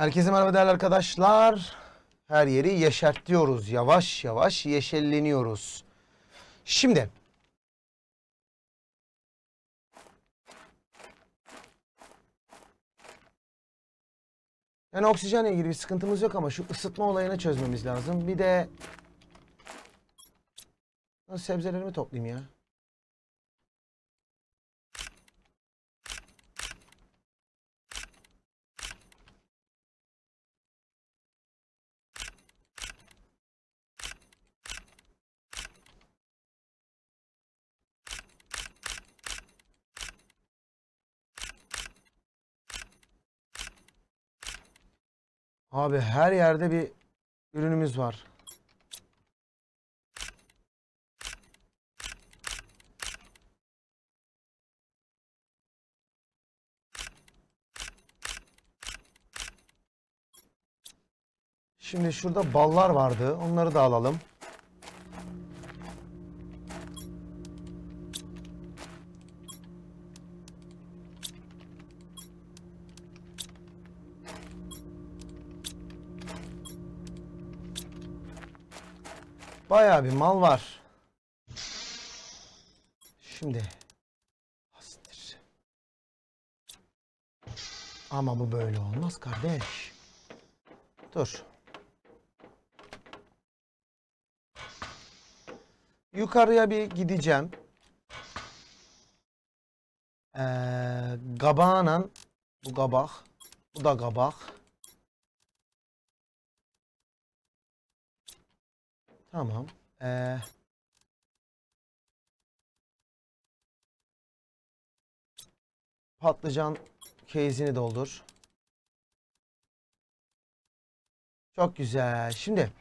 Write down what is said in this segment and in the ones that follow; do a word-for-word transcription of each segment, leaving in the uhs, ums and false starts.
Herkese merhaba değerli arkadaşlar. Her yeri yeşertiyoruz. Yavaş yavaş yeşelleniyoruz. Şimdi. Yani oksijenle ilgili bir sıkıntımız yok ama şu ısıtma olayını çözmemiz lazım. Bir de sebzelerimi toplayayım ya. Abi her yerde bir ürünümüz var. Şimdi şurada ballar vardı. Onları da alalım. Bayağı bir mal var. Şimdi. Asittir. Ama bu böyle olmaz kardeş. Dur. Yukarıya bir gideceğim. Ee, Gabağınan. Bu kabak. Bu da kabak. Tamam. Ee, patlıcan keyzini doldur. Çok güzel. Şimdi.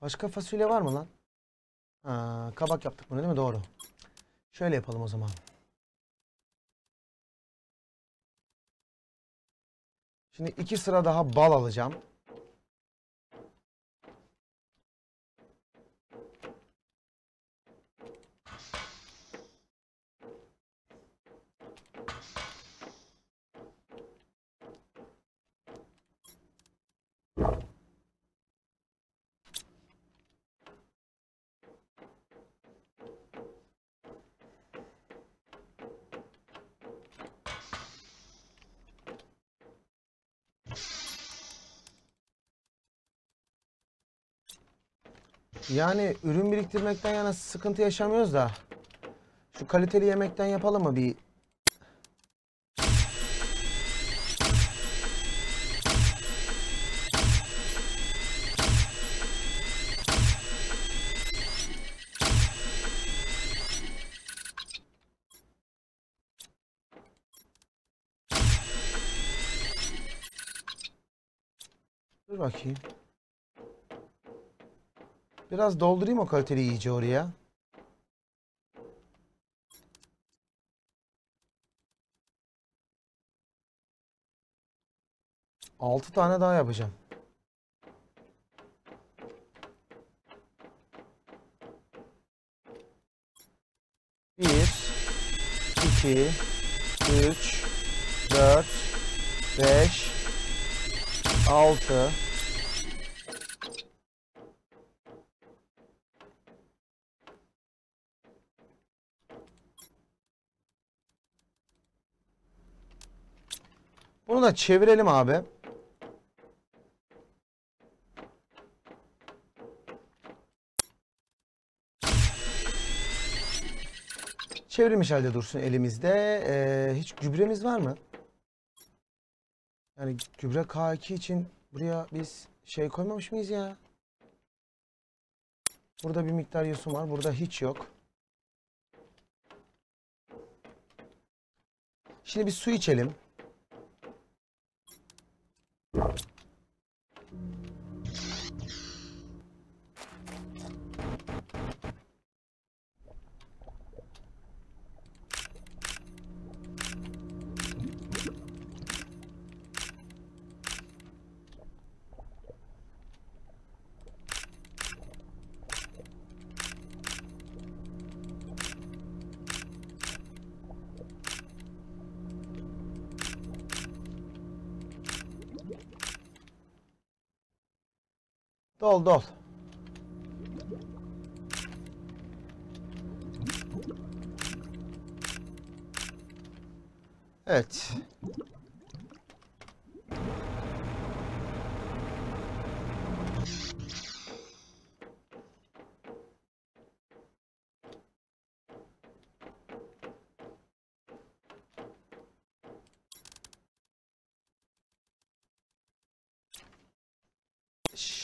Başka fasulye var mı lan? Ha, kabak yaptık bunu değil mi? Doğru. Şöyle yapalım o zaman. Şimdi iki sıra daha bal alacağım. Yani ürün biriktirmekten yana sıkıntı yaşamıyoruz da şu kaliteli yemekten yapalım mı bir? Dur bakayım. Biraz doldurayım o kaliteli iyice oraya. altı tane daha yapacağım. bir, iki, üç, dört, beş, altı... Bunu da çevirelim abi. Çevrilmiş halde dursun elimizde. Ee, hiç gübremiz var mı? Yani gübre K iki için buraya biz şey koymamış mıyız ya? Burada bir miktar yosun var. Burada hiç yok. Şimdi bir su içelim. Dol dol. Evet.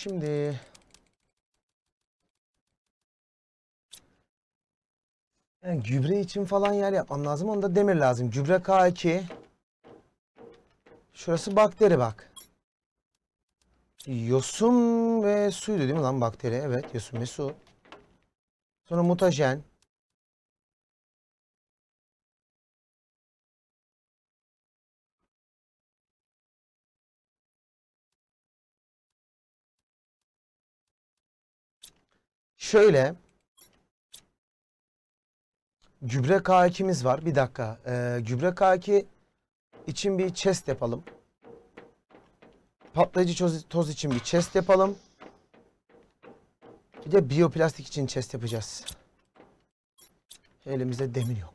Şimdi yani gübre için falan yer yapmam lazım. Onu da demir lazım. Gübre K iki. Şurası bakteri bak. Yosun ve suydu değil mi lan bakteri? Evet, yosun ve su. Sonra mutajen. Şöyle gübre K iki'miz var. Bir dakika. Ee, gübre K iki için bir chest yapalım. Patlayıcı toz için bir chest yapalım. Bir de biyoplastik için chest yapacağız. Elimizde demir yok.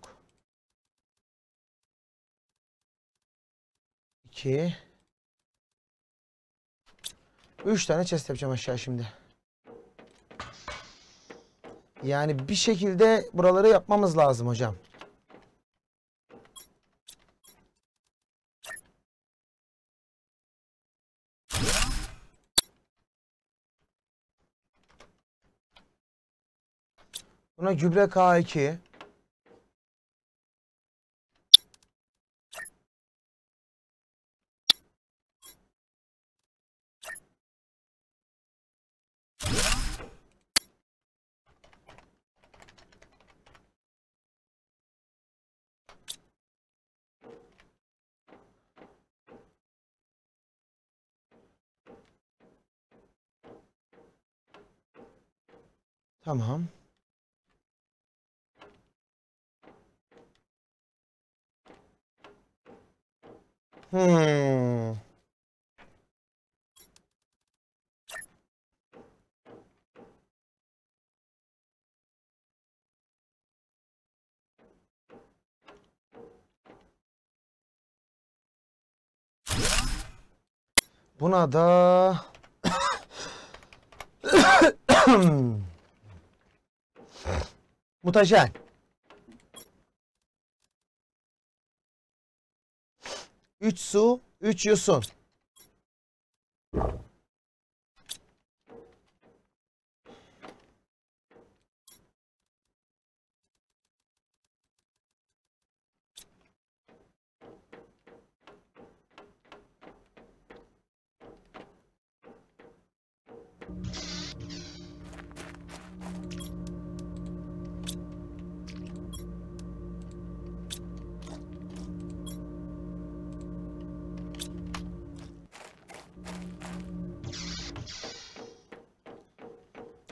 İki. Üç tane chest yapacağım aşağı şimdi. Yani bir şekilde buraları yapmamız lazım hocam. Buna gübre K iki. Tamam. Hmm. Buna da mutajen. Üç su, üç yosun.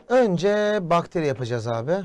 Önce bakteri yapacağız abi.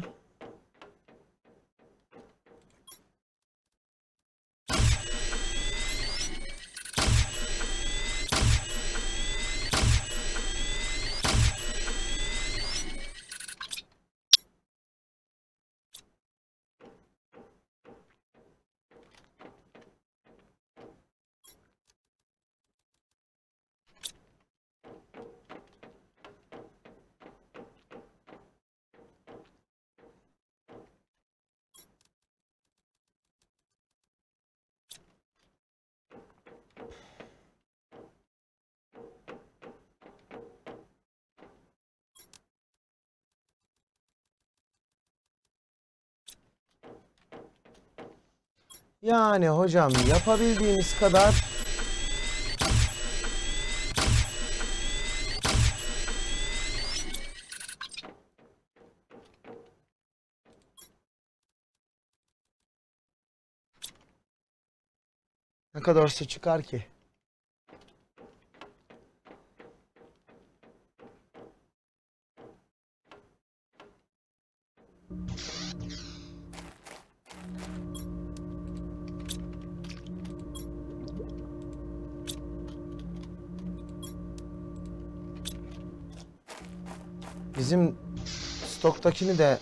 Yani hocam yapabildiğimiz kadar ne kadar su çıkar ki? Bizim stoktakini de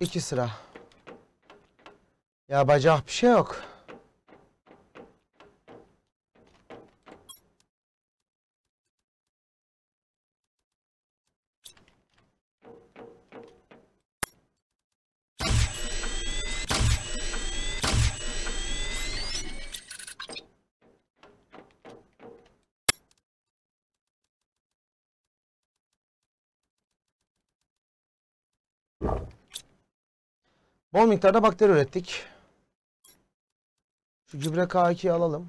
iki sıra. Ya bacak bir şey yok. Bol miktarda bakteri ürettik. Şu gübre K iki'yi alalım.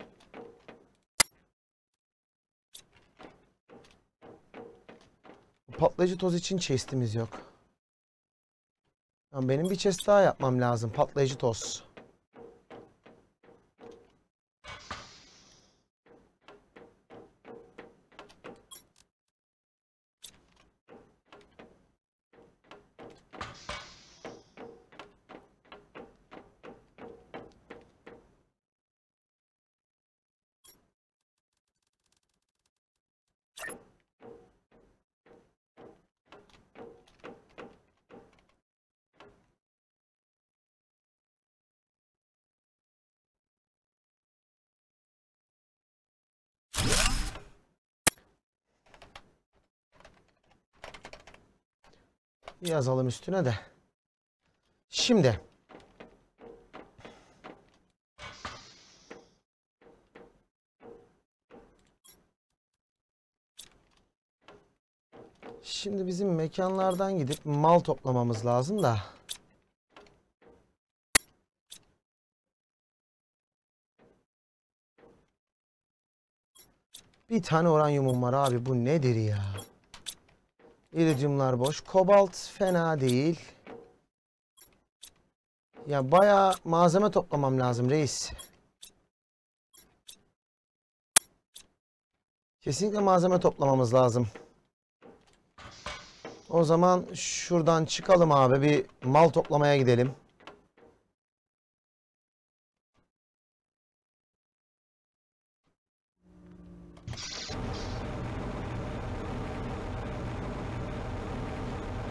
Patlayıcı toz için chest'imiz yok. Yani benim bir chest daha yapmam lazım. Patlayıcı toz. Yazalım üstüne de. Şimdi. Şimdi bizim mekanlardan gidip mal toplamamız lazım da. Bir tane oranyumum var abi. Bu nedir ya? İricimler boş. Kobalt fena değil. Ya bayağı malzeme toplamam lazım reis. Kesinlikle malzeme toplamamız lazım. O zaman şuradan çıkalım abi. Bir mal toplamaya gidelim.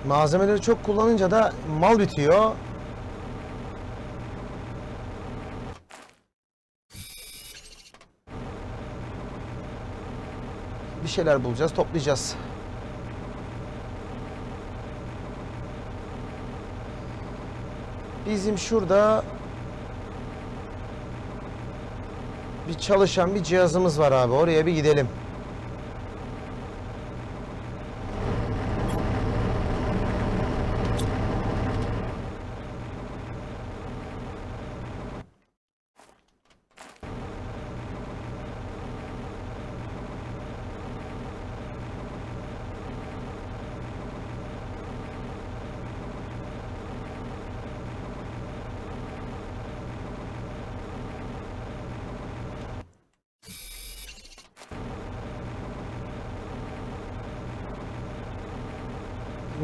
Malzemeleri çok kullanınca da mal bitiyor. Bir şeyler bulacağız, toplayacağız. Bizim şurada bir çalışan bir cihazımız var abi. Oraya bir gidelim.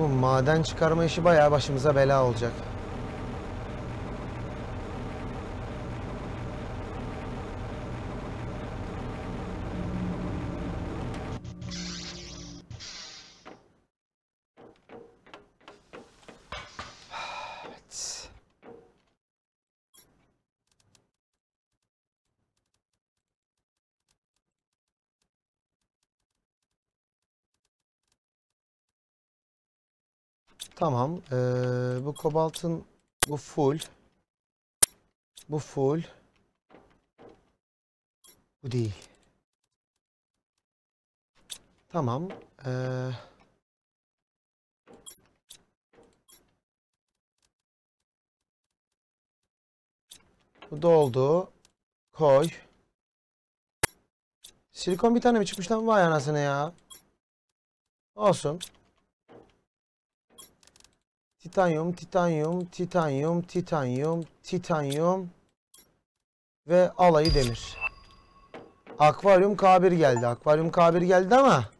Maden çıkarma işi bayağı başımıza bela olacak. Evet. Tamam. Ee, bu kobaltın bu full. Bu full. Bu değil. Tamam. Ee, bu doldu. Koy. Silikon bir tane mi çıkmış lan? Vay anasını ya. Olsun. Titanyum, titanyum, titanyum, titanyum, titanyum ve alayı demir. Akvaryum K bir geldi. Akvaryum K bir geldi ama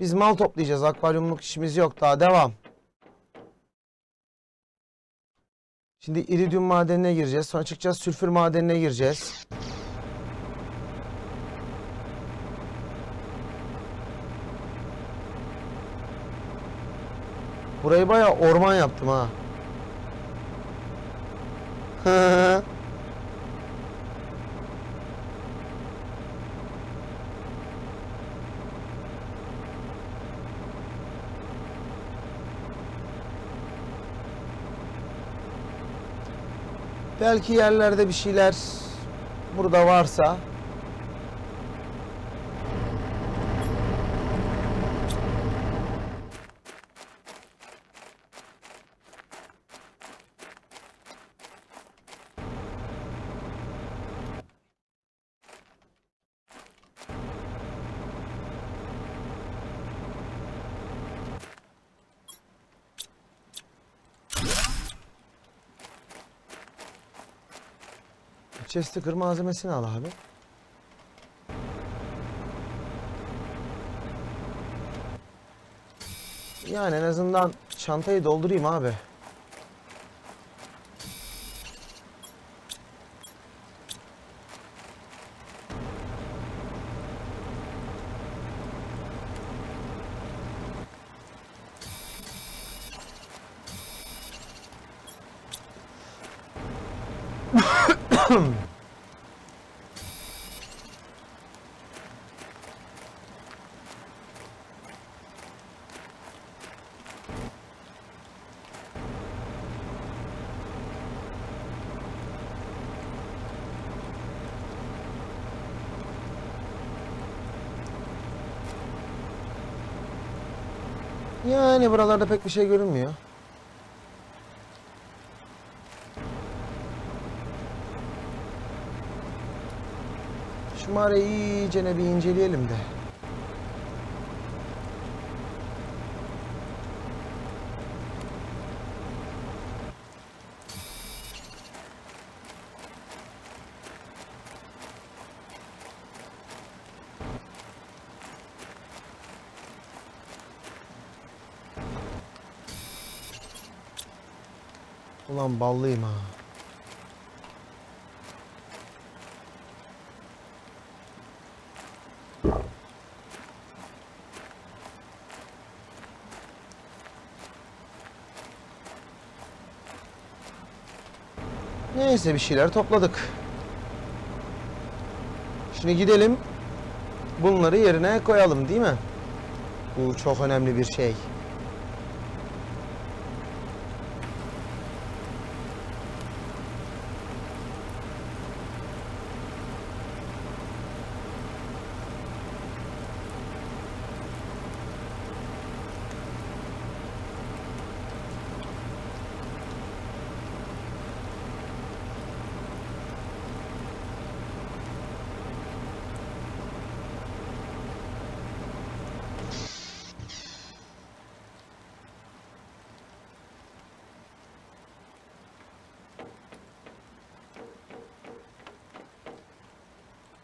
biz mal toplayacağız. Akvaryumluk işimiz yok daha. Devam. Şimdi iridyum madenine gireceğiz. Sonra çıkacağız. Sülfür madenine gireceğiz. Burayı bayağı orman yaptım ha. Belki yerlerde bir şeyler burada varsa. Chesticker malzemesini al abi. Yani en azından çantayı doldurayım abi. Yani buralarda pek bir şey görünmüyor. Şu mağarayı iyicene bir inceleyelim de. Ulan ballıyım ha. Neyse bir şeyler topladık. Şimdi gidelim. Bunları yerine koyalım değil mi? Bu çok önemli bir şey.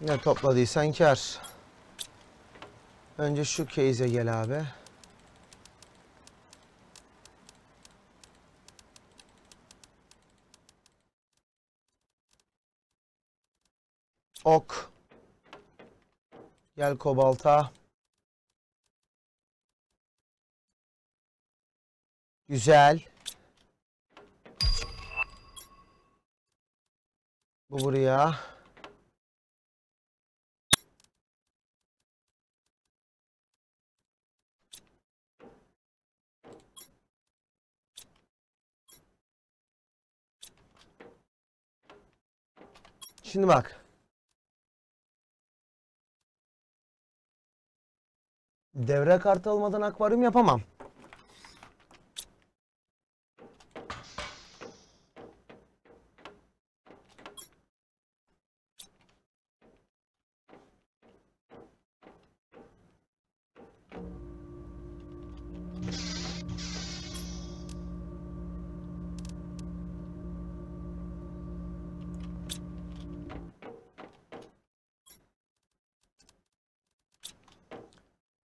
Ne topladıysan kar. Önce şu case'e gel abi. Ok. Gel kobalta. Güzel. Bu buraya. Şimdi bak. Devre kartı olmadan akvaryum yapamam.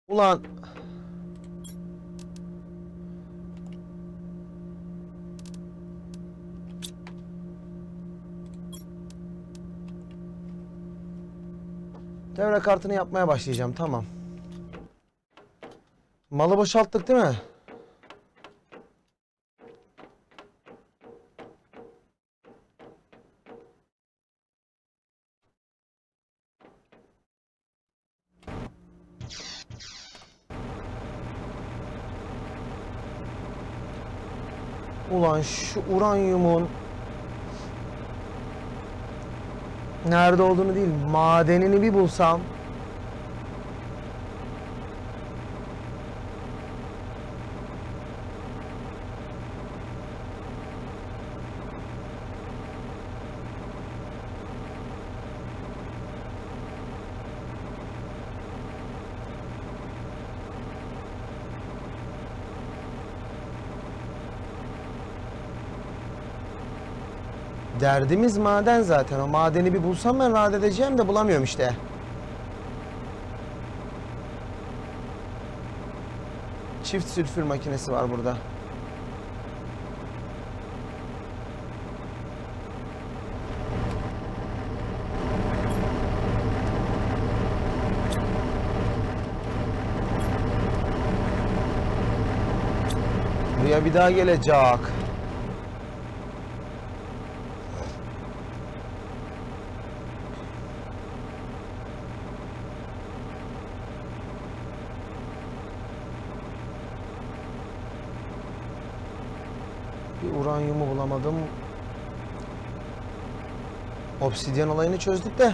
Ulan. Devre kartını yapmaya başlayacağım. Tamam. Malı boşalttık değil mi? Ulan şu uranyumun nerede olduğunu değil, madenini bir bulsam. Derdimiz maden zaten. O madeni bir bulsam ben rahat edeceğim de bulamıyorum işte. Çift sülfür makinesi var burada. Buraya bir daha gelecek. Uranyumu bulamadım. Obsidyen olayını çözdük de.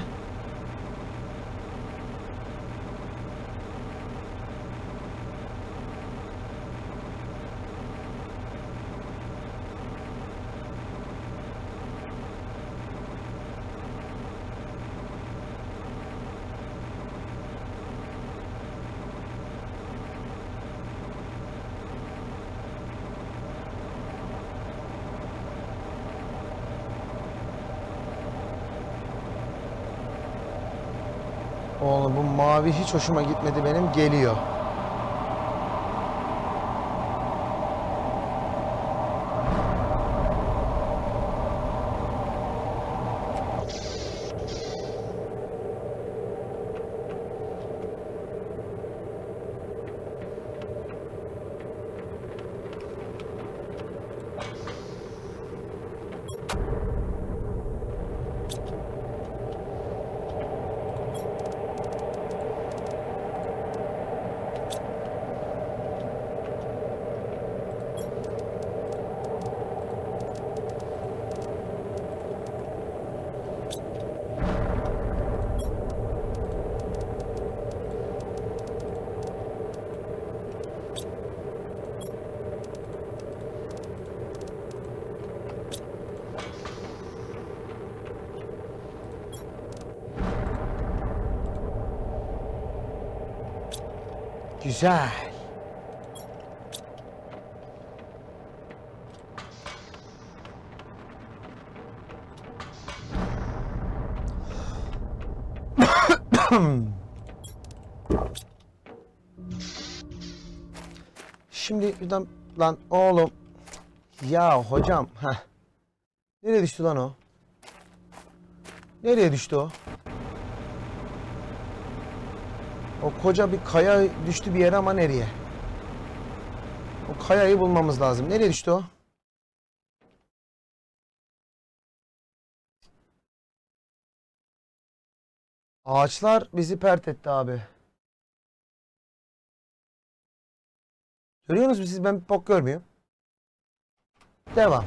Oğlum bu mavi hiç hoşuma gitmedi benim, geliyor. Güzel. Şimdi buradan lan oğlum. Ya hocam. Heh. Nereye düştü lan o? Nereye düştü o? O koca bir kaya düştü bir yere ama nereye? O kayayı bulmamız lazım. Nereye düştü o? Ağaçlar bizi pert etti abi. Görüyor musunuz siz? Ben bir bok görmüyorum. Devam.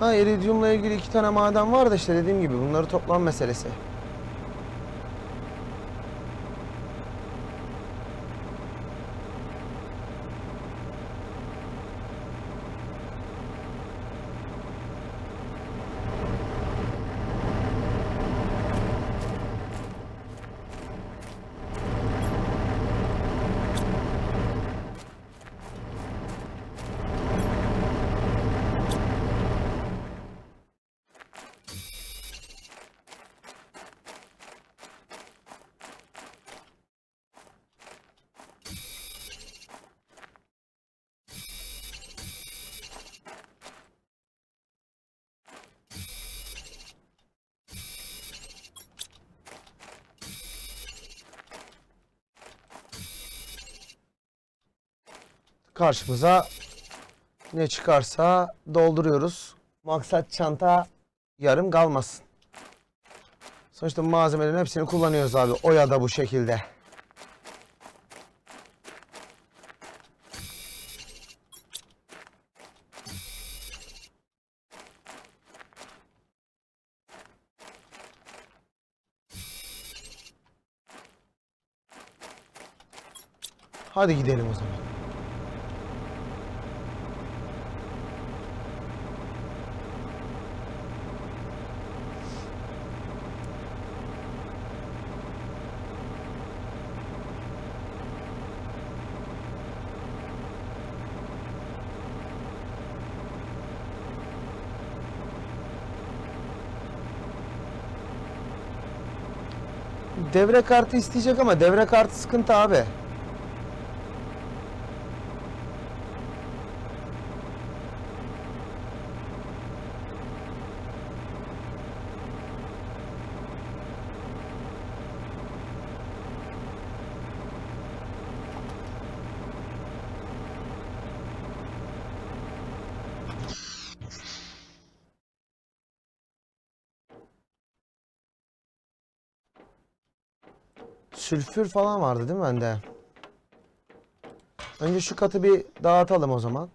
Ha, iridyumla ilgili iki tane maden var da işte dediğim gibi bunları toplam meselesi. karşımıza ne çıkarsa dolduruyoruz. Maksat çanta yarım kalmasın. Sonuçta malzemelerin hepsini kullanıyoruz abi. Oya da bu şekilde. Hadi gidelim o zaman. Devre kartı isteyecek ama devre kartı sıkıntı abi. Sülfür falan vardı değil mi bende? Önce şu katı bir dağıtalım o zaman.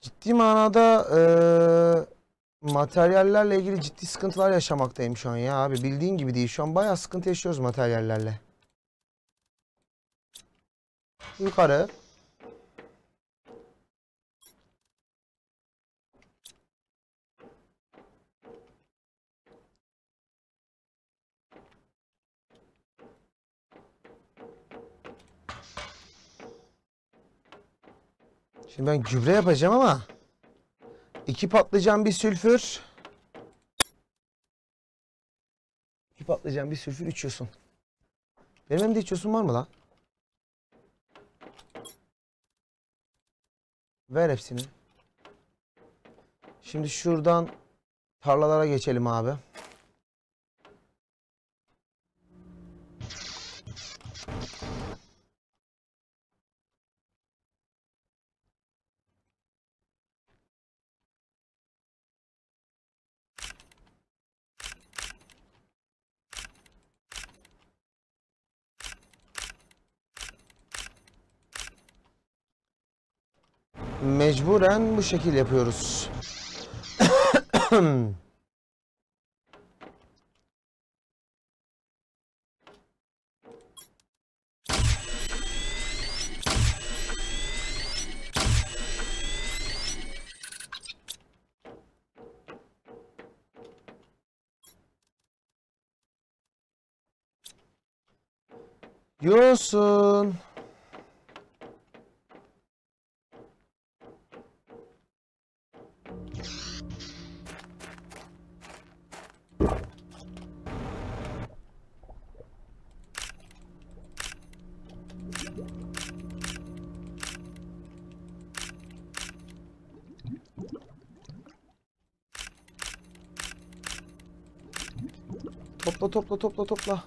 Ciddi manada e, materyallerle ilgili ciddi sıkıntılar yaşamaktayım şu an ya abi. Bildiğin gibi değil. Şu an bayağı sıkıntı yaşıyoruz materyallerle. Yukarı. Şimdi ben gübre yapacağım ama iki patlıcan bir sülfür, iki patlıcan bir sülfür içiyorsun. Benim hem de içiyorsun var mı lan? Ver hepsini. Şimdi şuradan tarlalara geçelim abi. Mecburen bu şekil yapıyoruz. Yosun. Topla topla topla topla.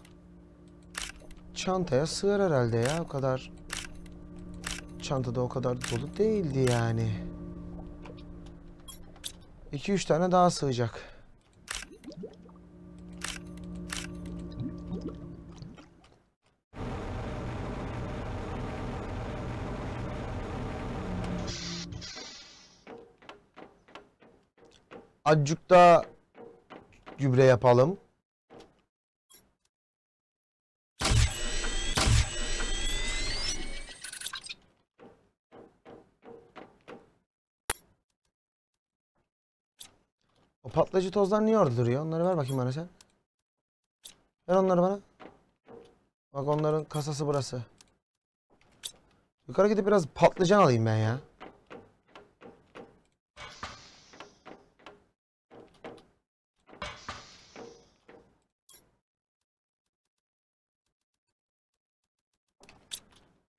Çantaya sığar herhalde ya, o kadar. Çantada o kadar dolu değildi yani. iki üç tane daha sığacak. Azıcık da gübre yapalım. Patlayıcı tozlar niye orada duruyor? Onları ver bakayım bana sen. Ver onları bana. Bak onların kasası burası. Yukarı gidip biraz patlıcan alayım ben ya.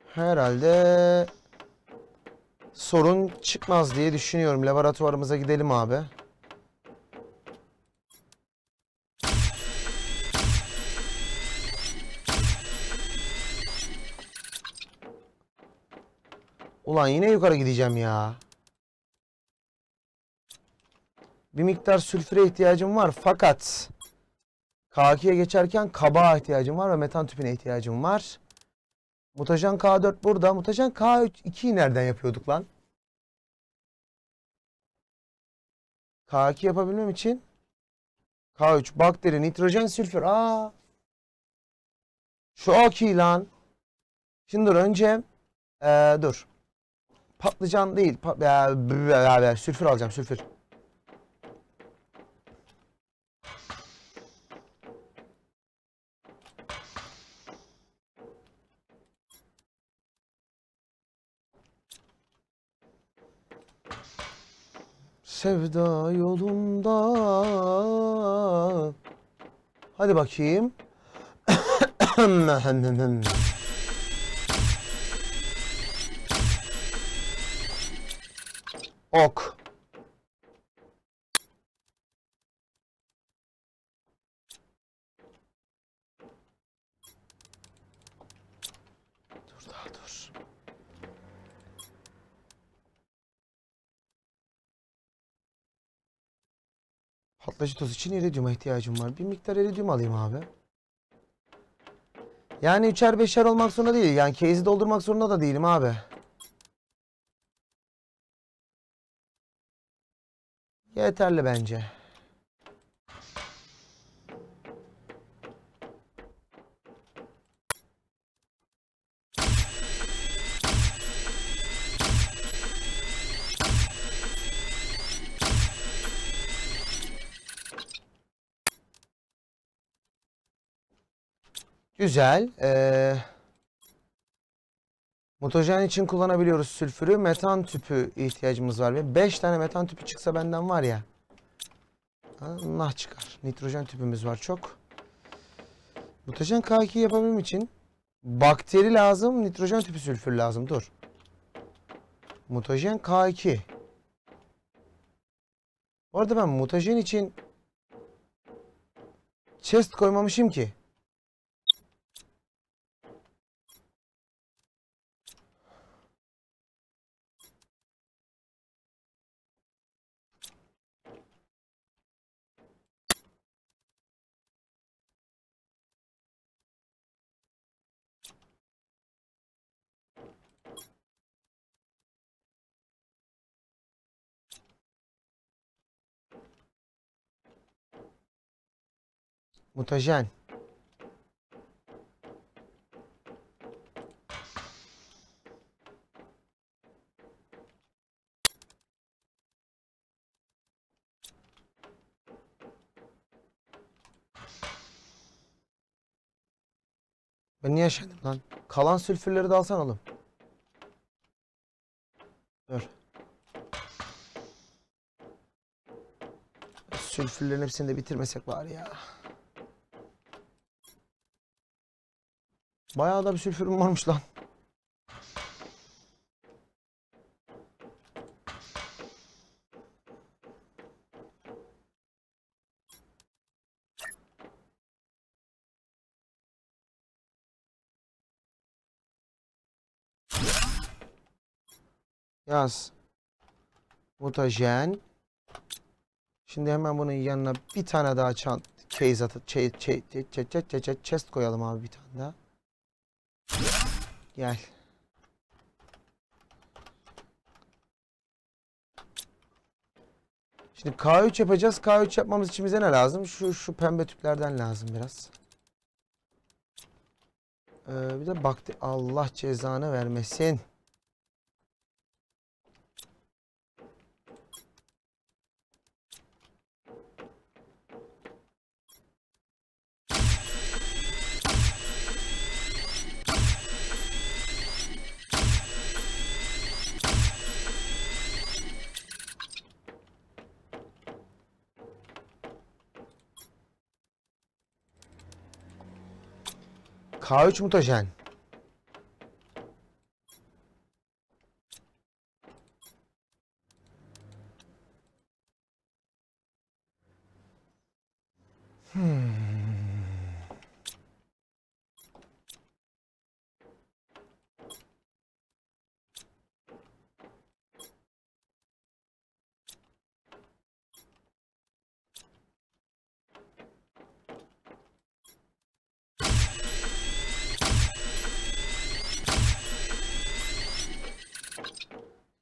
Herhalde sorun çıkmaz diye düşünüyorum. Laboratuvarımıza gidelim abi. Ulan yine yukarı gideceğim ya. Bir miktar sülfüre ihtiyacım var fakat K iki'ye geçerken kabağa ihtiyacım var ve metan tüpüne ihtiyacım var. Mutajen K dört burada. Mutajen K iki'yi nereden yapıyorduk lan? K iki yapabilmem için K üç bakteri, nitrojen, sülfür. Aa! Şu okey lan. Şimdi dur önce ee, dur. Patlıcan değil. Pat ya, sülfür alacağım, sülfür. Sevda yolunda. Hadi bakayım. Ok. Dur daha dur. Patlayıcı toz için iridyuma ihtiyacım var. Bir miktar iridyum alayım abi. Yani üçer beşer olmak zorunda değil. Yani case'i doldurmak zorunda da değilim abi. Yeterli bence. Güzel. Ee, mutajen için kullanabiliyoruz sülfürü. Metan tüpü ihtiyacımız var. Ve beş tane metan tüpü çıksa benden var ya. Allah çıkar. Nitrojen tüpümüz var çok. Mutajen K iki yapabilmem için bakteri lazım. Nitrojen tüpü sülfür lazım. Dur. Mutajen K iki. Bu arada ben mutajen için chest koymamışım ki. Mutajen. Ben niye yaşadım lan? Kalan sülfürleri de alsan oğlum. Dur. Sülfürlerin hepsini de bitirmesek bari ya. Bayağı da bir sülfürüm varmış lan. Yaz. Mutajen. Şimdi hemen bunun yanına bir tane daha çant case atıp chest koyalım abi bir tane daha. Gel. Şimdi K üç yapacağız. K üç yapmamız için bize ne lazım? Şu şu pembe tüplerden lazım biraz. Ee, bir de baktı. Allah cezanı vermesin. K üç mutajen.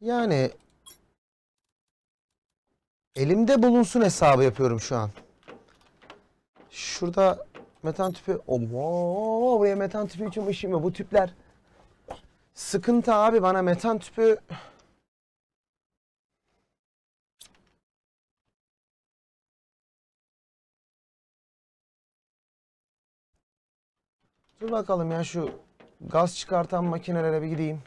Yani elimde bulunsun hesabı yapıyorum şu an. Şurada metan tüpü. Oo, buraya metan tüpü için işim yok. Bu tüpler sıkıntı abi, bana metan tüpü. Dur bakalım ya, şu gaz çıkartan makinelere bir gideyim.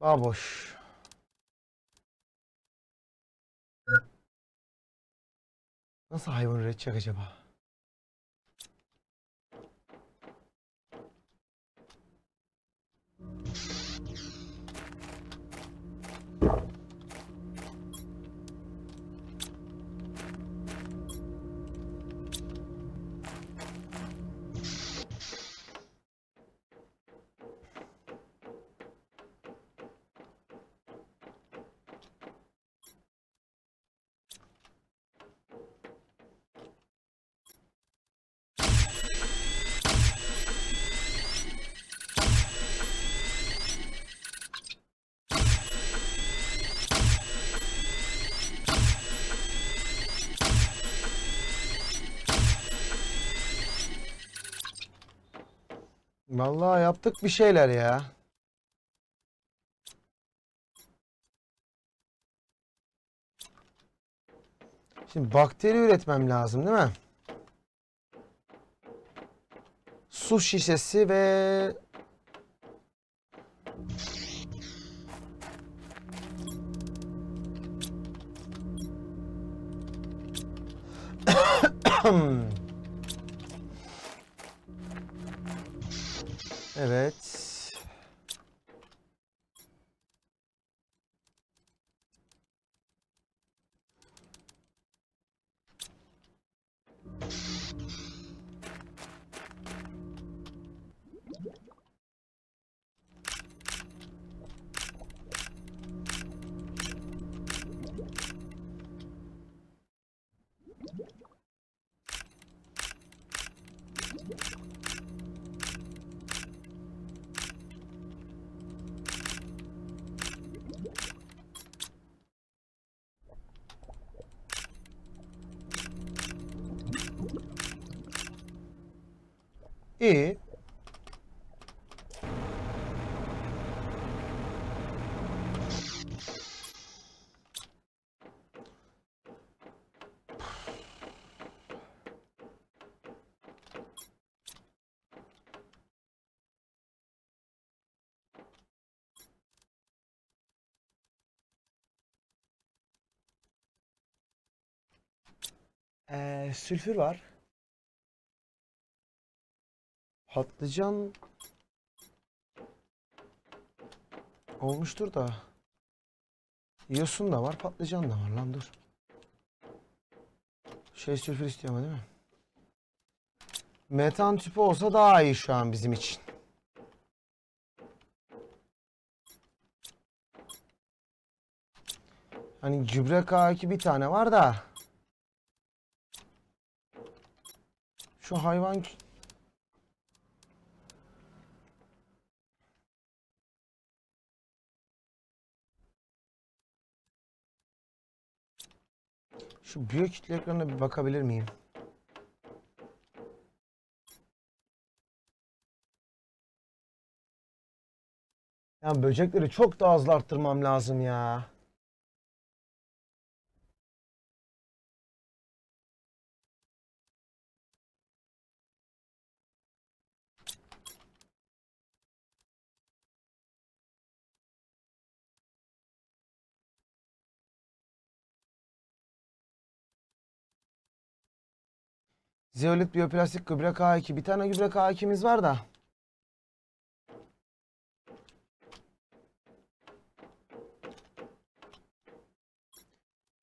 Baboş. Nasıl hayvan üretecek acaba? Vallahi yaptık bir şeyler ya. Şimdi bakteri üretmem lazım değil mi? Su şişesi ve evet. İyi. Ee, sülfür var. Patlıcan olmuştur da, yosun da var, patlıcan da var lan, dur. Şey, sülfür istiyorum değil mi? Metan tüpü olsa daha iyi şu an bizim için. Hani gübre K iki bir tane var da. Şu hayvan... Şu biyokütle ekranına bir bakabilir miyim? Yani böcekleri çok daha hızlı arttırmam lazım ya. Zeolit, biyoplastik, gübre K iki. Bir tane gübre K ikimiz var da.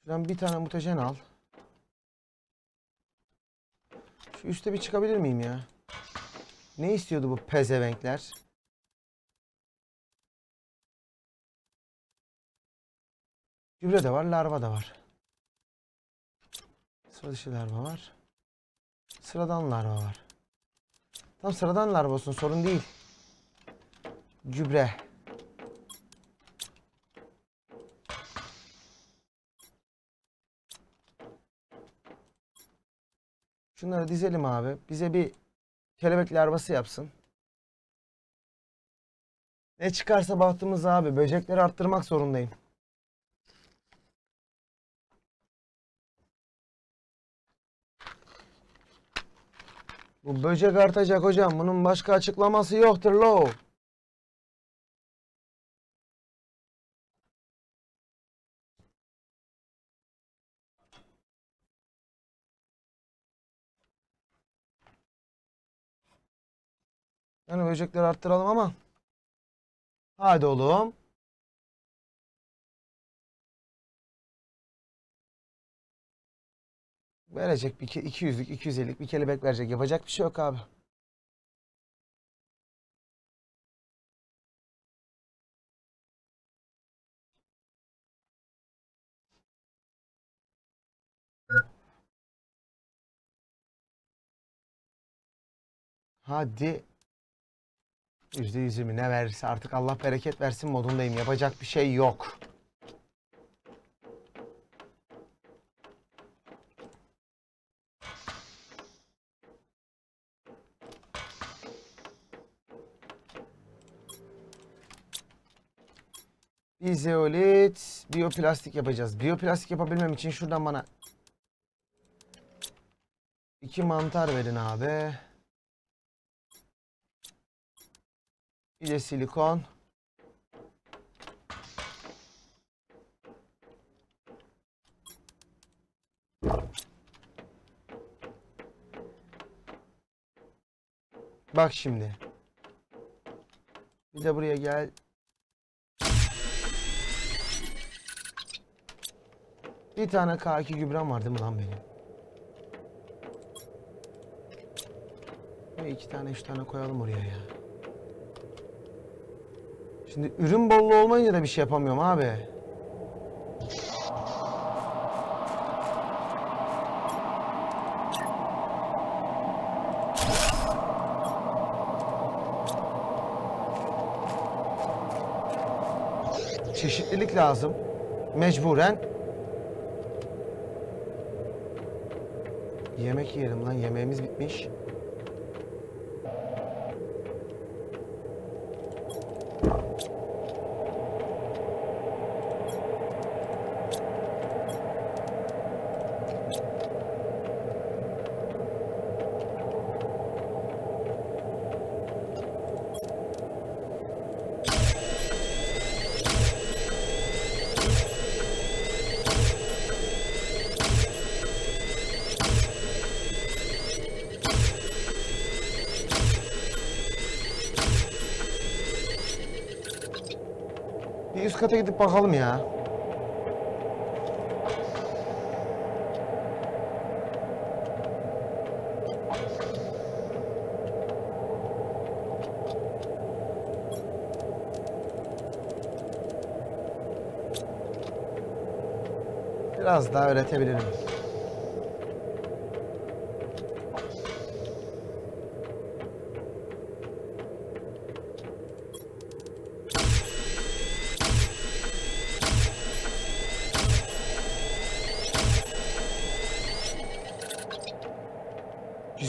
Şuradan bir tane mutajen al. üste bir çıkabilir miyim ya? Ne istiyordu bu pezevenkler? Gübre de var, larva da var. Sıra dışı larva var. Sıradan larva var. Tam sıradan larva olsun, sorun değil. Gübre. Şunları dizelim abi. Bize bir kelebek larvası yapsın. Ne çıkarsa bahtımız abi. Böcekleri arttırmak zorundayım. Bu böcek artacak hocam. Bunun başka açıklaması yoktur lo. Yani böcekleri arttıralım ama. Hadi oğlum. Verecek bir iki yüzlük, iki yüz ellilik bir kelebek verecek. Yapacak bir şey yok abi. Hadi. yüzde yüzümü ne verirse artık Allah bereket versin modundayım. Yapacak bir şey yok. İzeolit, biyoplastik yapacağız. Biyoplastik yapabilmem için şuradan bana iki mantar verin abi. Bir de silikon. Bak şimdi. Bir de buraya gel. Bir tane K iki gübrem var değil mi lan benim? Ve iki tane, üç tane koyalım oraya ya. Şimdi ürün bolluğu olmayınca da bir şey yapamıyorum abi. Çeşitlilik lazım. Mecburen. Yemek yiyelim lan. Yemeğimiz bitmiş. Kata gidip bakalım ya. Biraz daha öğretebilirim.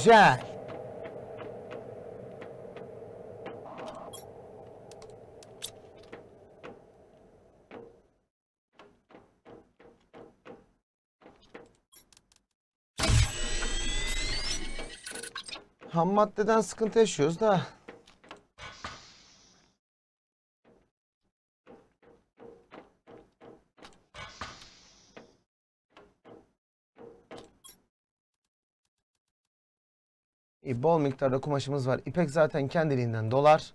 Güzel. Ham maddeden sıkıntı yaşıyoruz da. Bol miktarda kumaşımız var. İpek zaten kendiliğinden dolar.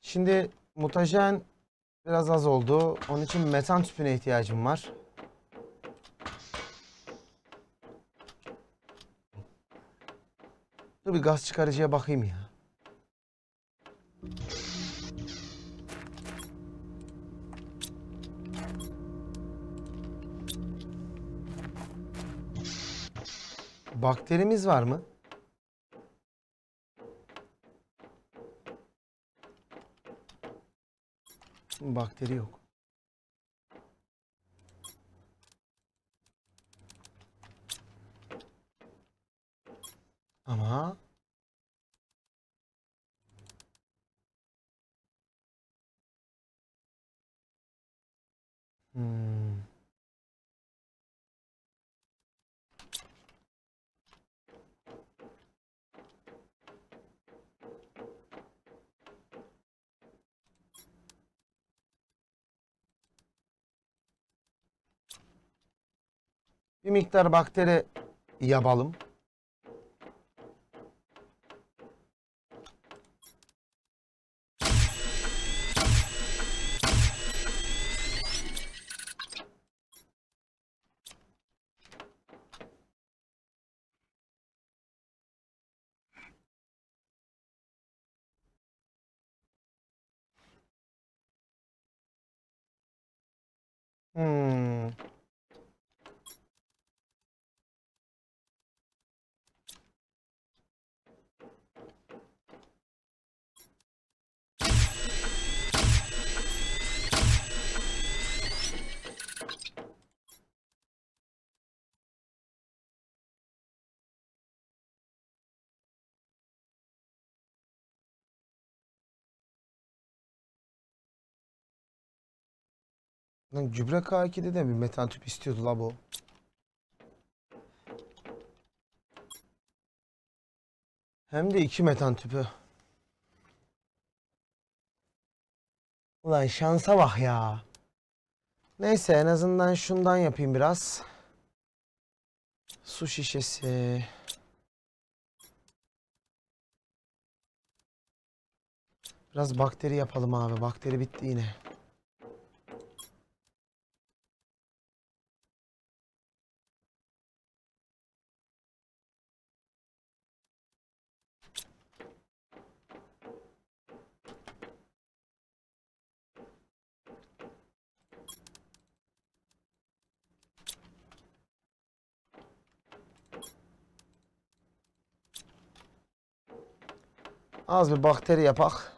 Şimdi mutajen Biraz az oldu. Onun için metan tüpüne ihtiyacım var. Dur bir gaz çıkarıcıya bakayım ya. Bakterimiz var mı? Bakteri yok. Ama hmm. Bir miktar bakteri yapalım. Hmm. Lan gübre K iki'de de bir metan tüp istiyordu la bu. Hem de iki metan tüpü. Ulan şansa bak ya. Neyse en azından şundan yapayım biraz. Su şişesi. Biraz bakteri yapalım abi. Bakteri bitti yine. Az bir bakteri yapak.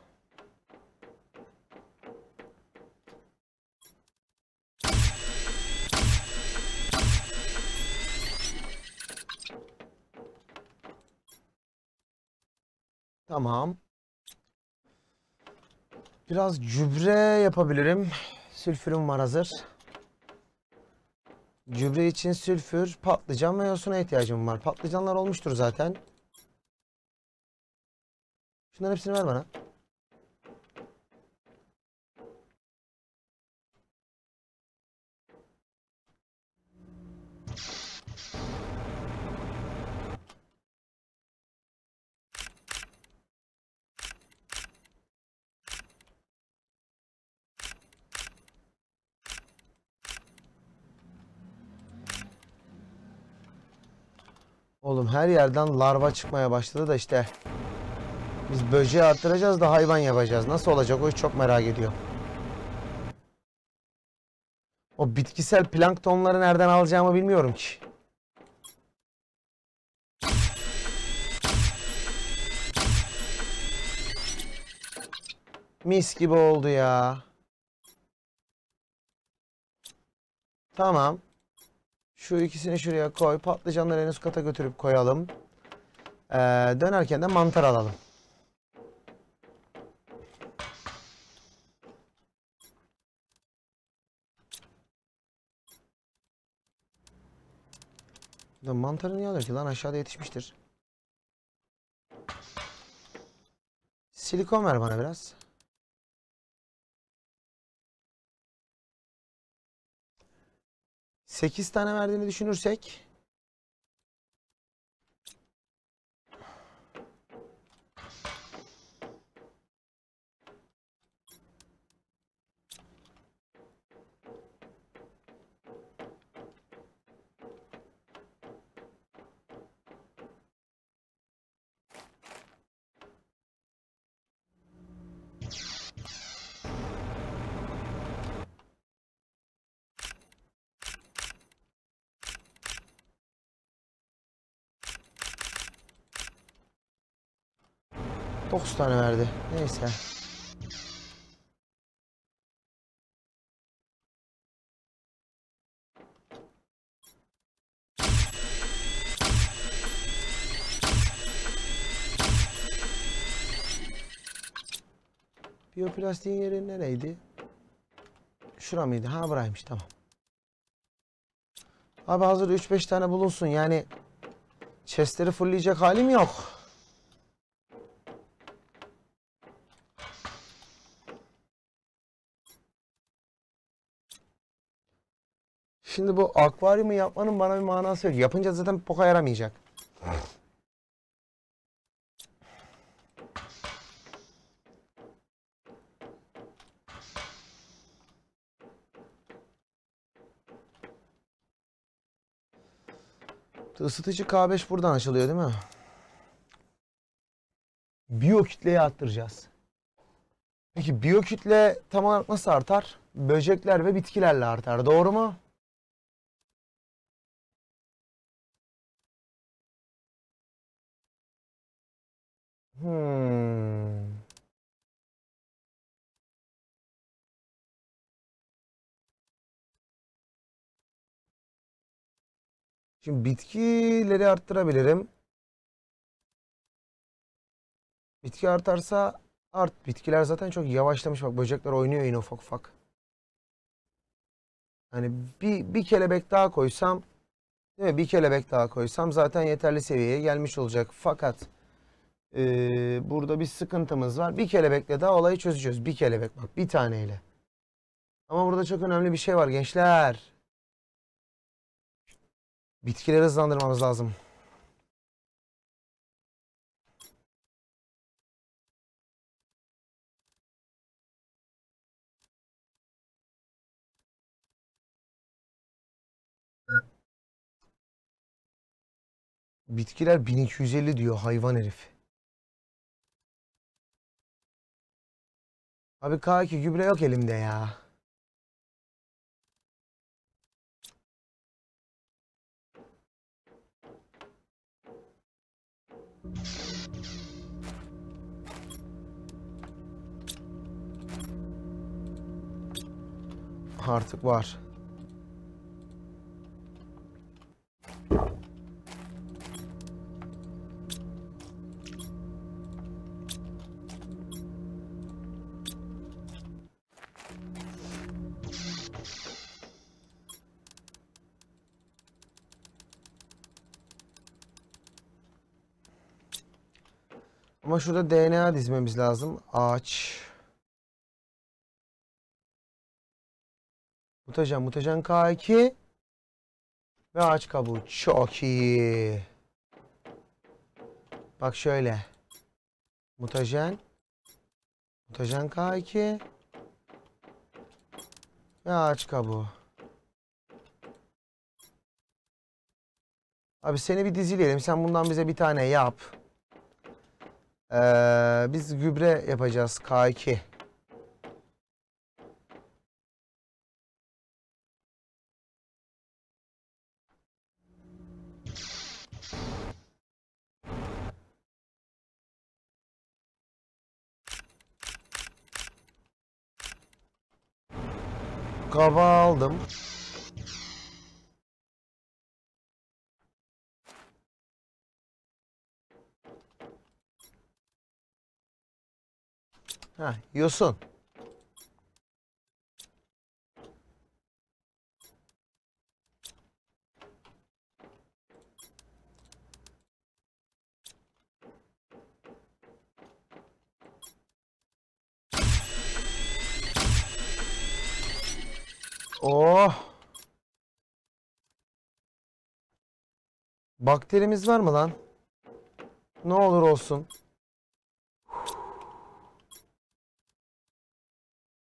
Tamam. Biraz gübre yapabilirim. Sülfürüm var hazır. Gübre için sülfür, patlıcan ve yosuna ihtiyacım var. Patlıcanlar olmuştur zaten. Şunların hepsini ver bana. Oğlum her yerden larva çıkmaya başladı da işte. Biz böceği arttıracağız da hayvan yapacağız. Nasıl olacak o iş çok merak ediyor. O bitkisel planktonları nereden alacağımı bilmiyorum ki. Mis gibi oldu ya. Tamam. Şu ikisini şuraya koy. Patlıcanları en üst kata götürüp koyalım. Ee, dönerken de mantar alalım. Lan mantarı niye alıyor ki? Lan aşağıda yetişmiştir. Silikon ver bana biraz. sekiz tane verdiğini düşünürsek. dokuz tane verdi. Neyse. Biyoplastiğin yeri nereydi? Şura mıydı? Ha, buraymış, tamam. Abi hazır üç beş tane bulunsun yani. Chest'leri fullleyecek halim yok. Şimdi bu akvaryumu yapmanın bana bir manası yok. Yapınca zaten poka yaramayacak. Isıtıcı K beş buradan açılıyor değil mi? Biyo kütleye arttıracağız. Peki biyo kütle tam olarak nasıl artar? Böcekler ve bitkilerle artar. Doğru mu? Hmm. Şimdi bitkileri arttırabilirim. Bitki artarsa art. Bitkiler zaten çok yavaşlamış. Bak böcekler oynuyor yine ufak ufak. Hani bir, bir kelebek daha koysam, değil mi? Bir kelebek daha koysam zaten yeterli seviyeye gelmiş olacak. Fakat ee, burada bir sıkıntımız var. Bir kelebekle daha olayı çözeceğiz. Bir kelebek bak, bir taneyle. Ama burada çok önemli bir şey var gençler. Bitkileri hızlandırmamız lazım. Bitkiler bin iki yüz elli diyor hayvan herif. Abi K iki gübre yok elimde ya. Artık var. Ama şurada D N A dizmemiz lazım. Ağaç. Mutajen, mutajen K iki. Ve ağaç kabuğu. Çok iyi. Bak şöyle. Mutajen. Mutajen K iki. Ve ağaç kabuğu. Abi seni bir dizileyelim. Sen bundan bize bir tane yap. Ee, biz gübre yapacağız K iki. Kaba aldım. Ha, yosun. Oh. Bakterimiz var mı lan? Ne olur olsun.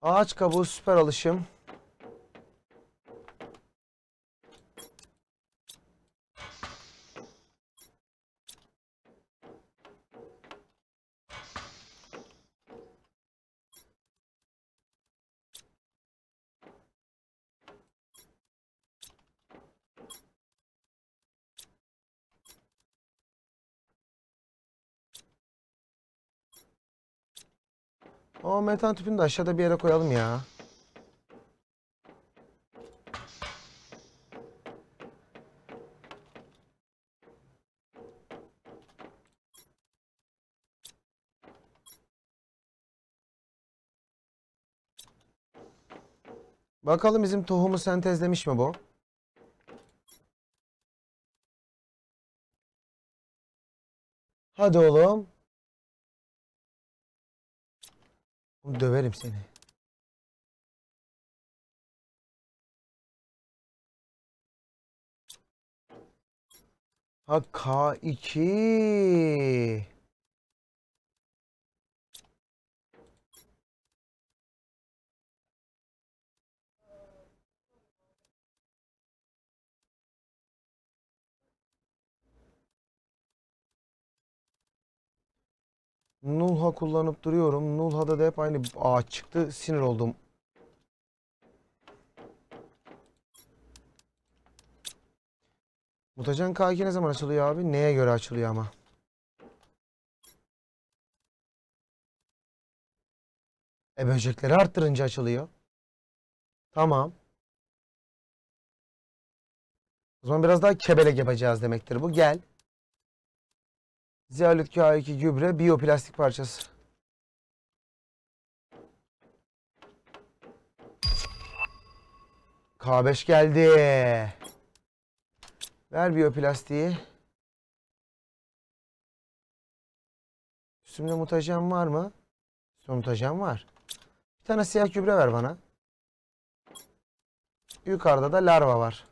Ağaç kabuğu süper alışım. O metan tüpünü de aşağıda bir yere koyalım ya. Bakalım bizim tohumu sentezlemiş mi bu? Hadi oğlum. Döverim seni. Ha K iki. Nulha kullanıp duruyorum. Nulha'da da hep aynı ağaç çıktı. Sinir oldum. Mutajen K iki ne zaman açılıyor abi? Neye göre açılıyor ama? E böcekleri arttırınca açılıyor. Tamam. O zaman biraz daha kebelek yapacağız demektir bu. Gel. Zeolüt K iki gübre, biyoplastik parçası. K beş geldi. Ver biyoplastiği. Üstümde mutajen var mı? Üstümde mutajen var. Bir tane siyah gübre ver bana. Yukarıda da larva var.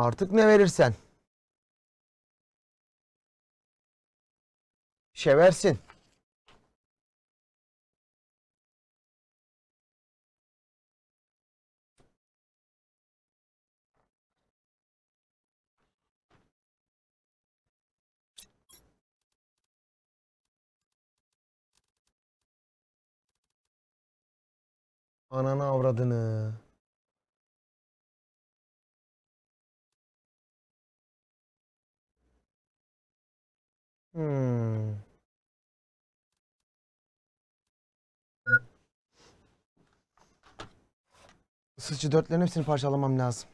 Artık ne verirsen. Bir şey versin. Ananı avradını. Hmm. Isıtıcı dörtlerin hepsini parçalamam lazım.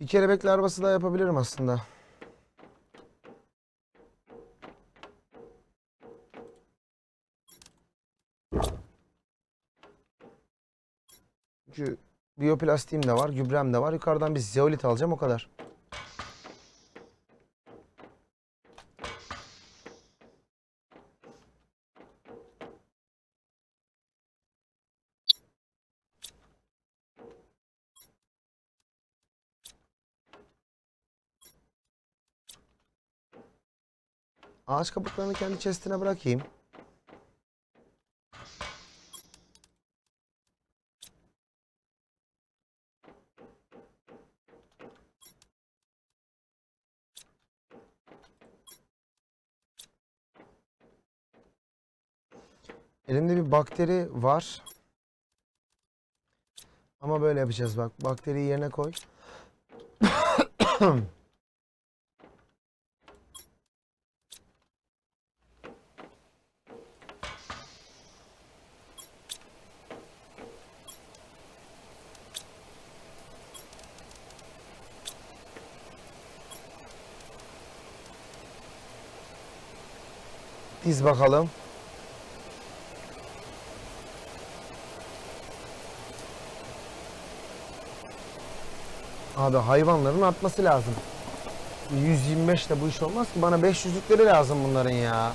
Bir kelebekli arabası da yapabilirim aslında. Çünkü biyoplastiğim de var, gübrem de var. Yukarıdan bir zeolit alacağım, o kadar. Ağaç kabuklarını kendi chest'ine bırakayım. Elimde bir bakteri var. Ama böyle yapacağız bak. Bakteriyi yerine koy. Diz bakalım. Abi hayvanların artması lazım. yüz yirmi beş de bu iş olmaz ki. Bana beş yüzlükleri lazım bunların ya.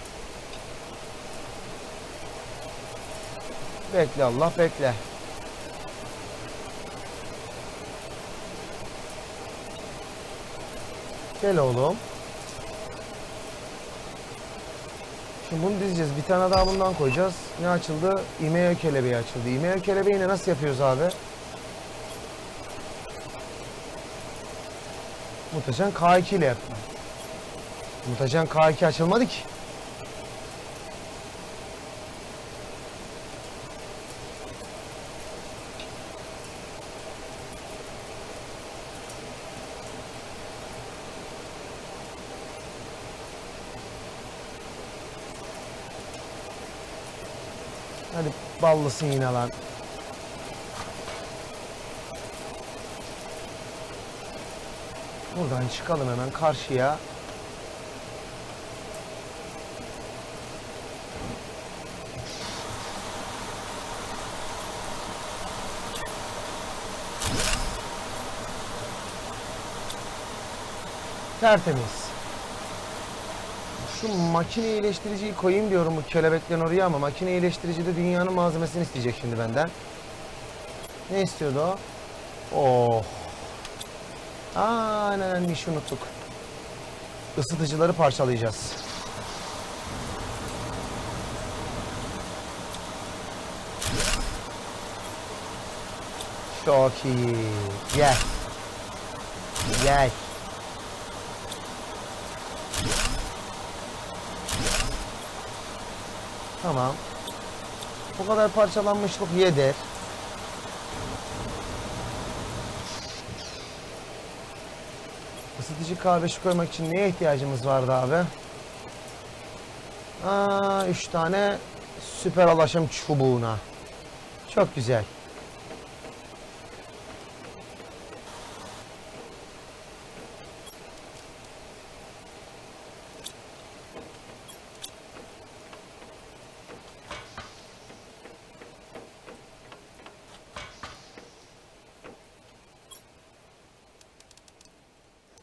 Bekle Allah bekle. Gel oğlum. Şimdi bunu dizeceğiz. Bir tane daha bundan koyacağız. Ne açıldı? İmeo kelebeği açıldı. İmeo kelebeğini nasıl yapıyoruz abi? Mutajen K iki ile yaptım. Mutajen K iki açılmadı ki. Hadi ballısın yine lan. Buradan çıkalım hemen karşıya. Tertemiz. Şu makine iyileştiriciyi koyayım diyorum bu kelebeklerin oraya ama makine iyileştirici de dünyanın malzemesini isteyecek şimdi benden. Ne istiyordu o? Oh. Aa, en önemli işi unuttuk. Isıtıcıları parçalayacağız. Çok iyi. Gel. Gel. Tamam. Bu kadar parçalanmışlık yedir. Isıtıcı K beşi koymak için neye ihtiyacımız vardı abi? Aa, üç tane süper alaşım çubuğuna. Çok güzel.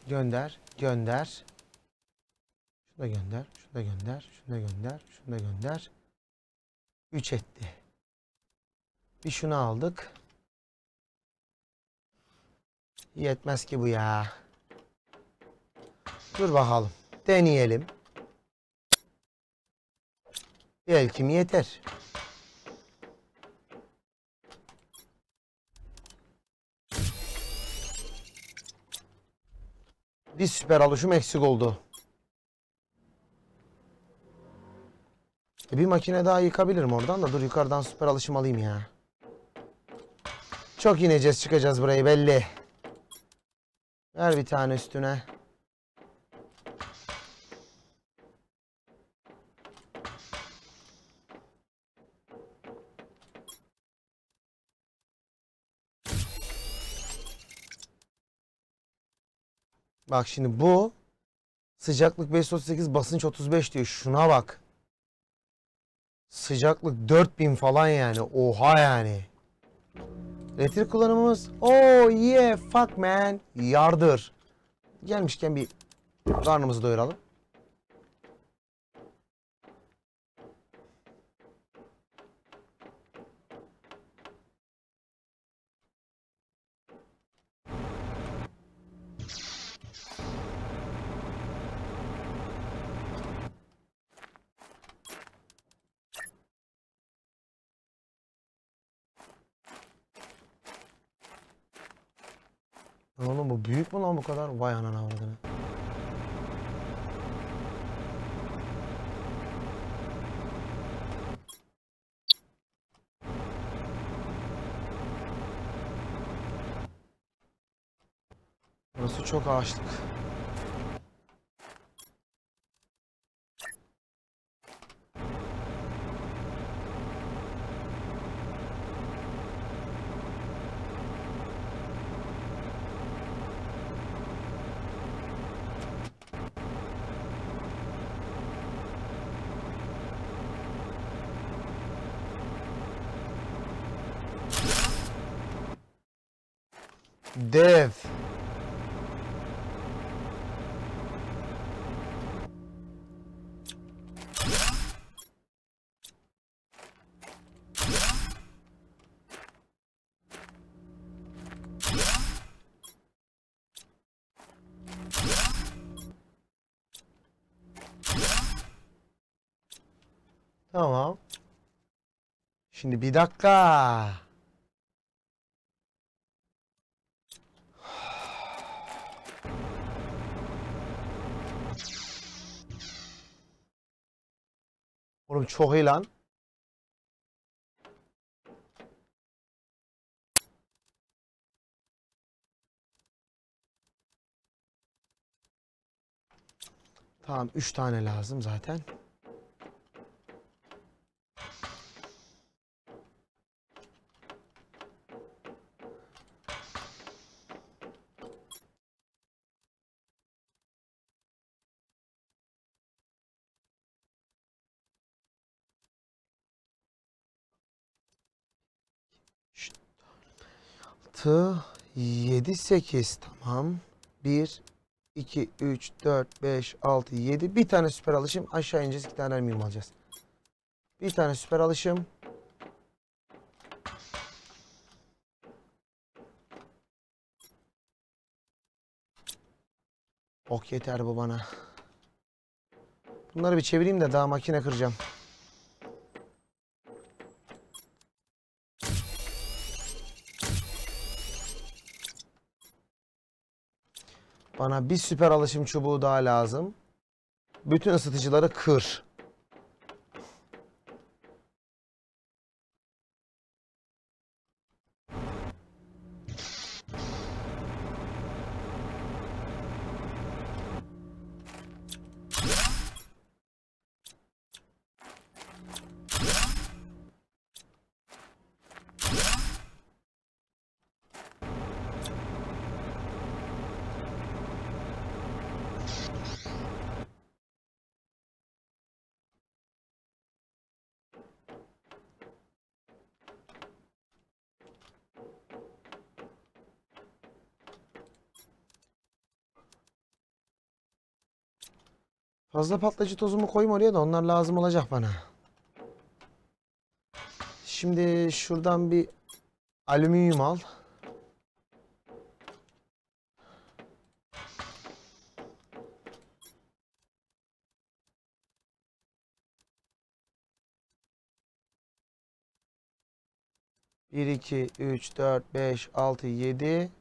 Gönder, gönder. Şunu da gönder, şunu da gönder, şunu da gönder, şunu da gönder. Üç etti. Bir şunu aldık. Yetmez ki bu ya. Dur bakalım, deneyelim. Belki mi yeter? Bir süper alışım eksik oldu. E bir makine daha yıkabilirim oradan da. Dur yukarıdan süper alışım alayım ya. Çok ineceğiz çıkacağız burayı belli. Ver bir tane üstüne. Bak şimdi bu sıcaklık beş yüz otuz sekiz, basınç otuz beş diyor. Şuna bak. Sıcaklık dört bin falan yani. Oha yani. Elektrik kullanımımız. Oh yeah fuck man. Yardır. Gelmişken bir karnımızı doyuralım. Oğlum bu büyük mü lan bu kadar? Vay anana avradını. Burası çok ağaçlık. Dev. Tamam. Şimdi bir dakika. Oğlum çok iyi lan. Tamam, üç tane lazım zaten. altı, yedi, sekiz. Tamam. bir, iki, üç, dört, beş, altı, yedi. Bir tane süper alışım. Aşağı ineceğiz. iki tane mühim alacağız. Bir tane süper alışım. Ok yeter bu bana. Bunları bir çevireyim de daha makine kıracağım. Bana bir süper alışım çubuğu daha lazım. Bütün ısıtıcıları kır. Fazla patlayıcı tozumu koyayım oraya da onlar lazım olacak bana. Şimdi şuradan bir alüminyum al. bir, iki, üç, dört, beş, altı, yedi.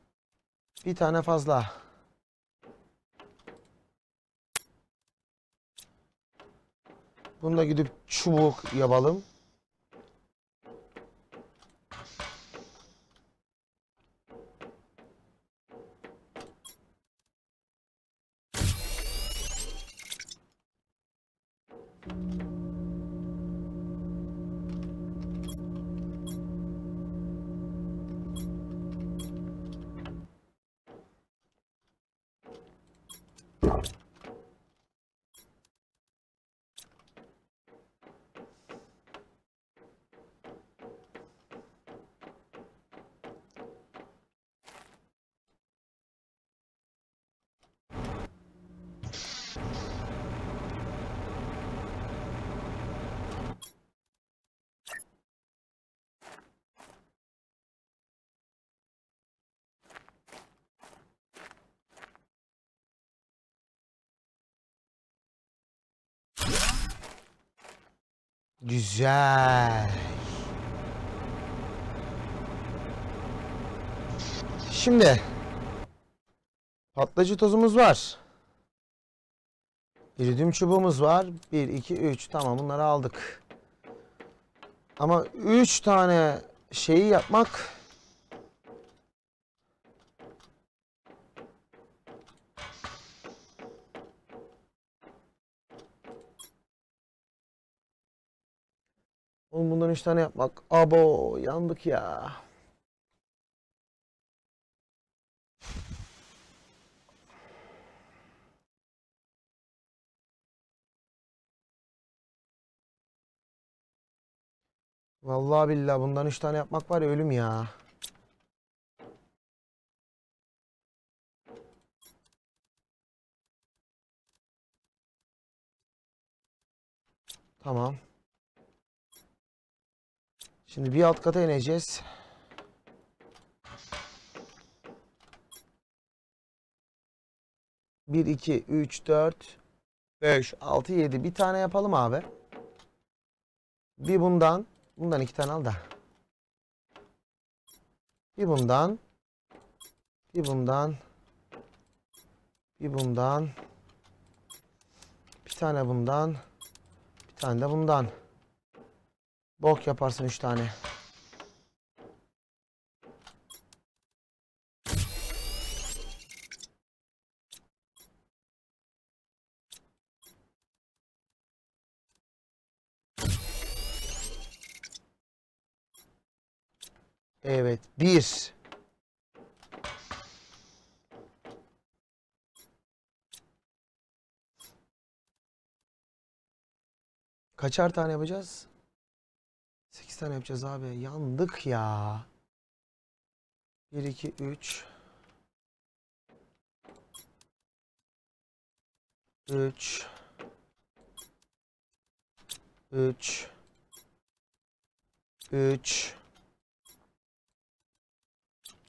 Bir tane fazla. Bunu da gidip çubuk yapalım. Güzel. Şimdi patlayıcı tozumuz var. İridium çubuğumuz var. bir, iki, üç. Tamam, bunları aldık. Ama üç tane şeyi yapmak bundan üç tane yapmak. Abo, yandık ya. Vallahi billahi bundan üç tane yapmak var ya, ölüm ya. Tamam. Şimdi bir alt kata ineceğiz. bir, iki, üç, dört, beş, altı, yedi. Bir tane yapalım abi. Bir bundan. Bundan iki tane al da. Bir bundan. Bir bundan. Bir bundan. Bir tane bundan. Bir tane de bundan. Bok yaparsın üç tane. Evet. Bir. Kaçar tane yapacağız? Sekiz tane yapacağız abi. Yandık ya. Bir, iki, üç. Üç. Üç. Üç.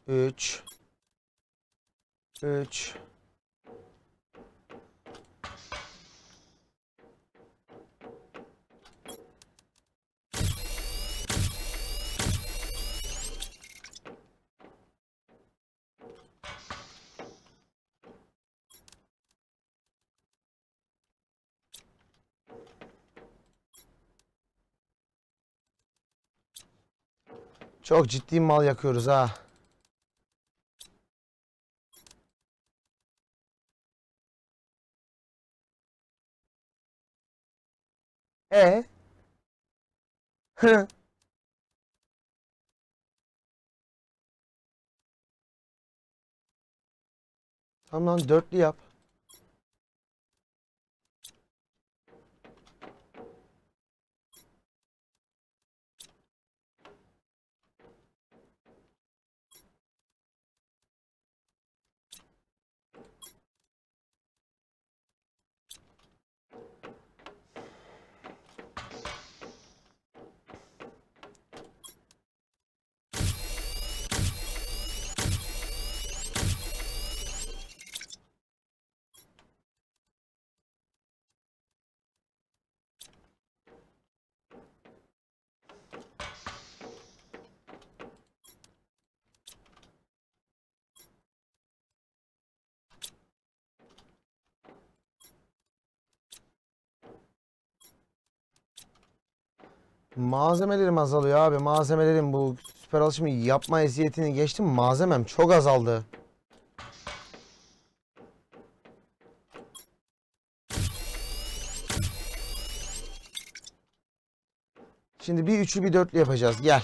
Üç. Üç. Çok ciddi mal yakıyoruz ha. E. Hı. Tamam lan, dörtlü yap. Malzemelerim azalıyor abi. Malzemelerim, bu süper alışımı yapma eziyetini geçtim. Malzemem çok azaldı. Şimdi bir üçlü bir dörtlü yapacağız. Gel.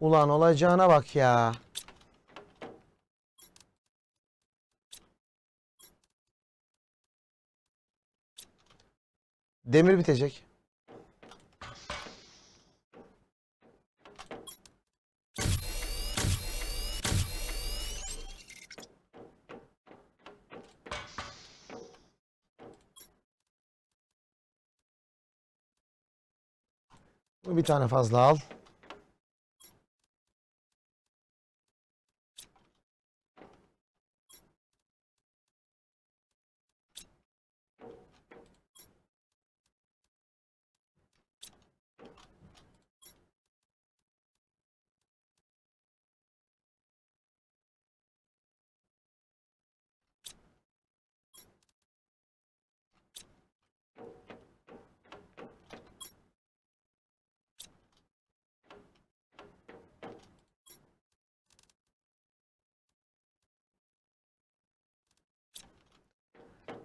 Ulan olacağına bak ya. Demir bitecek. Bir tane fazla al.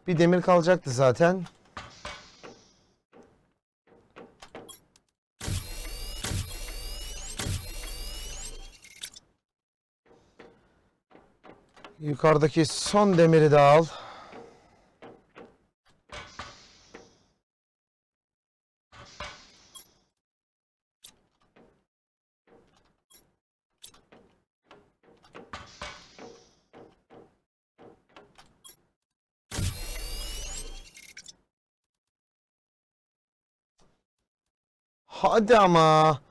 Bir demir kalacaktı zaten. Yukarıdaki son demiri de al. Hadi ama.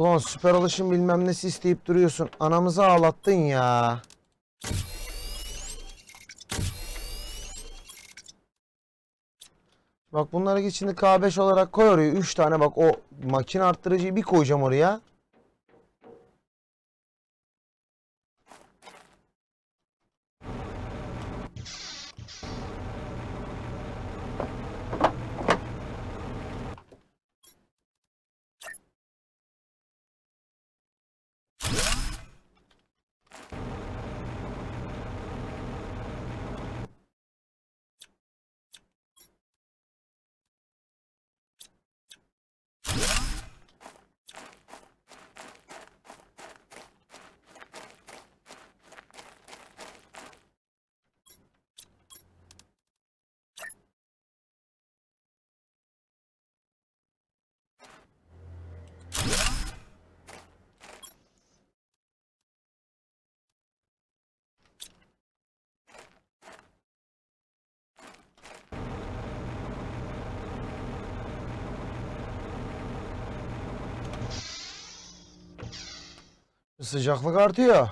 Ulan süper alışım bilmem nesi isteyip duruyorsun. Anamızı ağlattın ya. Bak bunları git şimdi K beş olarak koy oraya. üç tane bak o makine arttırıcıyı bir koyacağım oraya. Sıcaklık artıyor.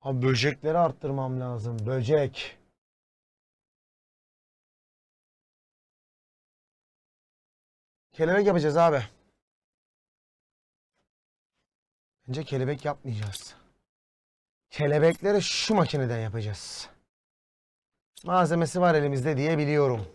Abi böcekleri arttırmam lazım. Böcek. Kelebek yapacağız abi. Bence kelebek yapmayacağız. Kelebekleri şu makineden yapacağız. Malzemesi var elimizde diye biliyorum.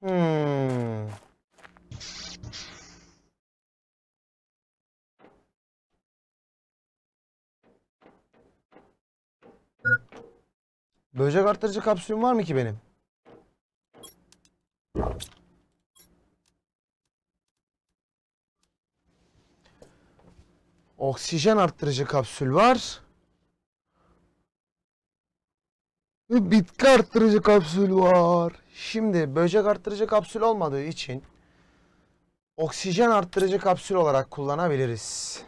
Hmm. Böcek arttırıcı kapsülüm var mı ki benim? Oksijen arttırıcı kapsül var. Bitki arttırıcı kapsül var. Şimdi böcek arttırıcı kapsül olmadığı için oksijen arttırıcı kapsül olarak kullanabiliriz.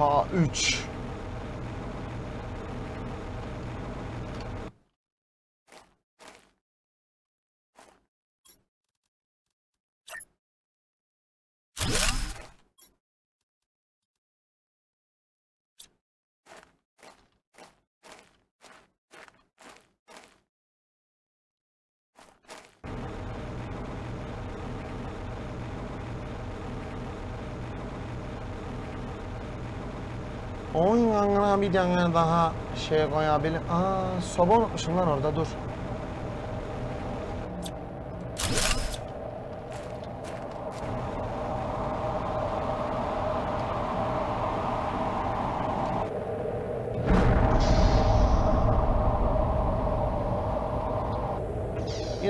K üç. Onun yanına bir tane daha şey koyabilirim. Aaa soba unutmuşum lan orada, dur.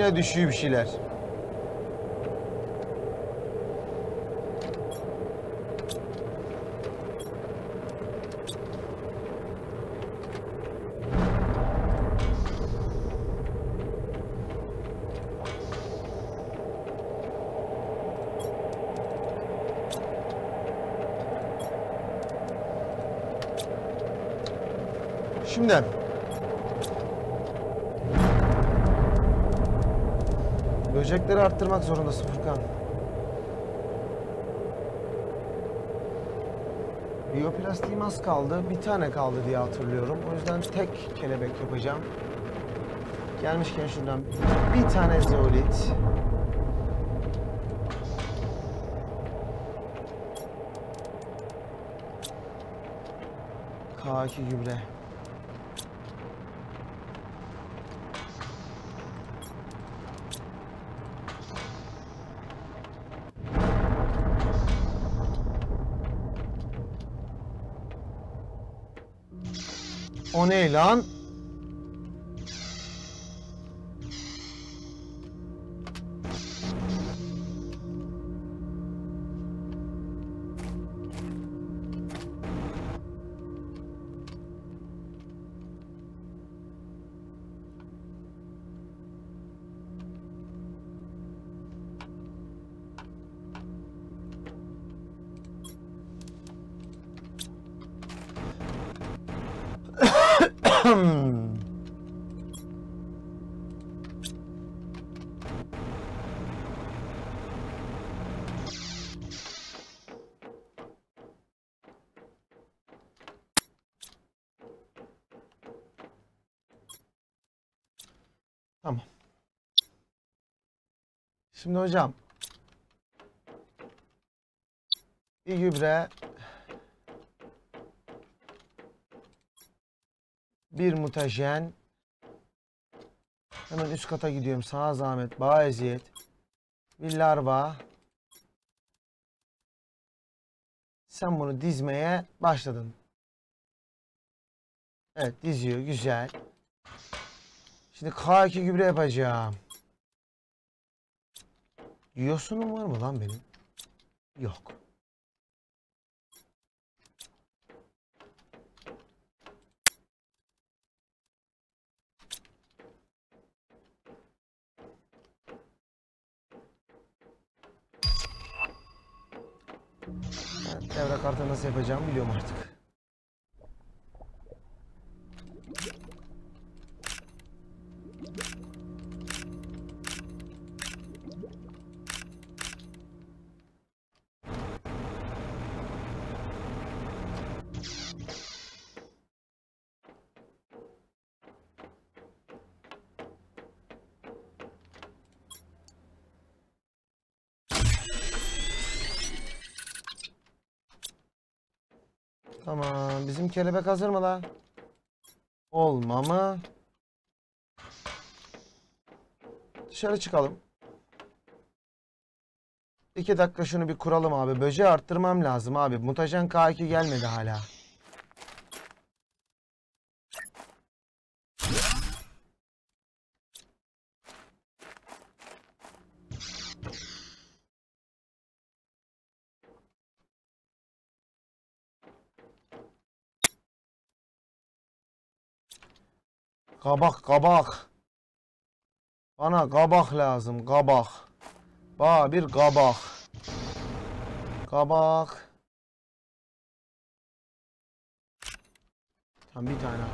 Yine düşüyor bir şeyler. Şimdi böcekleri arttırmak zorundasın Furkan. Biyoplastiğim az kaldı, bir tane kaldı diye hatırlıyorum. O yüzden tek kelebek yapacağım. Gelmişken şuradan bir tane zeolit. Kaki gübre. O ne lan? Tamam. Şimdi hocam, bir gübre, bir mutajen. Hemen üst kata gidiyorum. Sağa zahmet, bağa eziyet. Bir larva. Sen bunu dizmeye başladın. Evet, diziyor. Güzel. Şimdi K iki gübre yapacağım. Yosunum var mı lan benim? Yok. Ben devre kartı nasıl yapacağımı biliyorum artık. Tamam, bizim kelebek hazır mı la? Olma mı? Dışarı çıkalım. İki dakika şunu bir kuralım abi. Böceği arttırmam lazım abi. Mutajen K iki gelmedi hala. Kabak, kabak. Bana kabak lazım, kabak. Ba bir kabak. Kabak. Tam bir tane.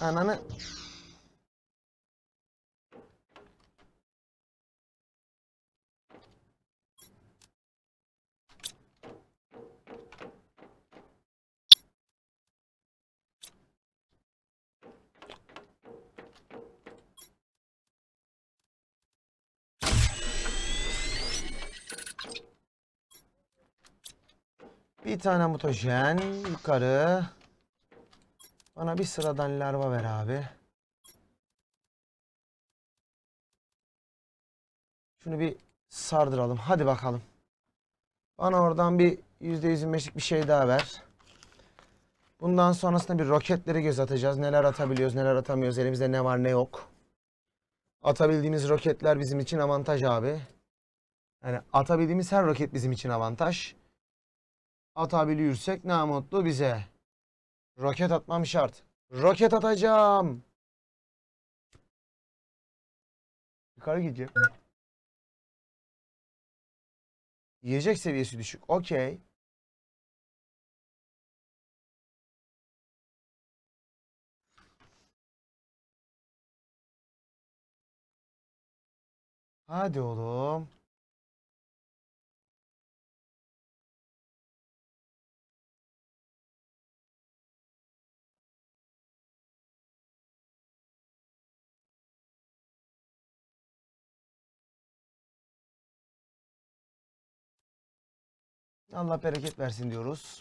Ananı. Bir tane mutajen yukarı. Bana bir sıradan larva ver abi. Şunu bir sardıralım. Hadi bakalım. Bana oradan bir yüzde yüz yirmi beşlik bir şey daha ver. Bundan sonrasında bir roketleri göz atacağız. Neler atabiliyoruz, neler atamıyoruz. Elimizde ne var ne yok. Atabildiğimiz roketler bizim için avantaj abi. Yani atabildiğimiz her roket bizim için avantaj. Atabilirsek ne mutlu bize. Roket atmam şart. Roket atacağım. Yukarı gideceğim. Yiyecek seviyesi düşük. Okey. Hadi oğlum. Allah bereket versin diyoruz.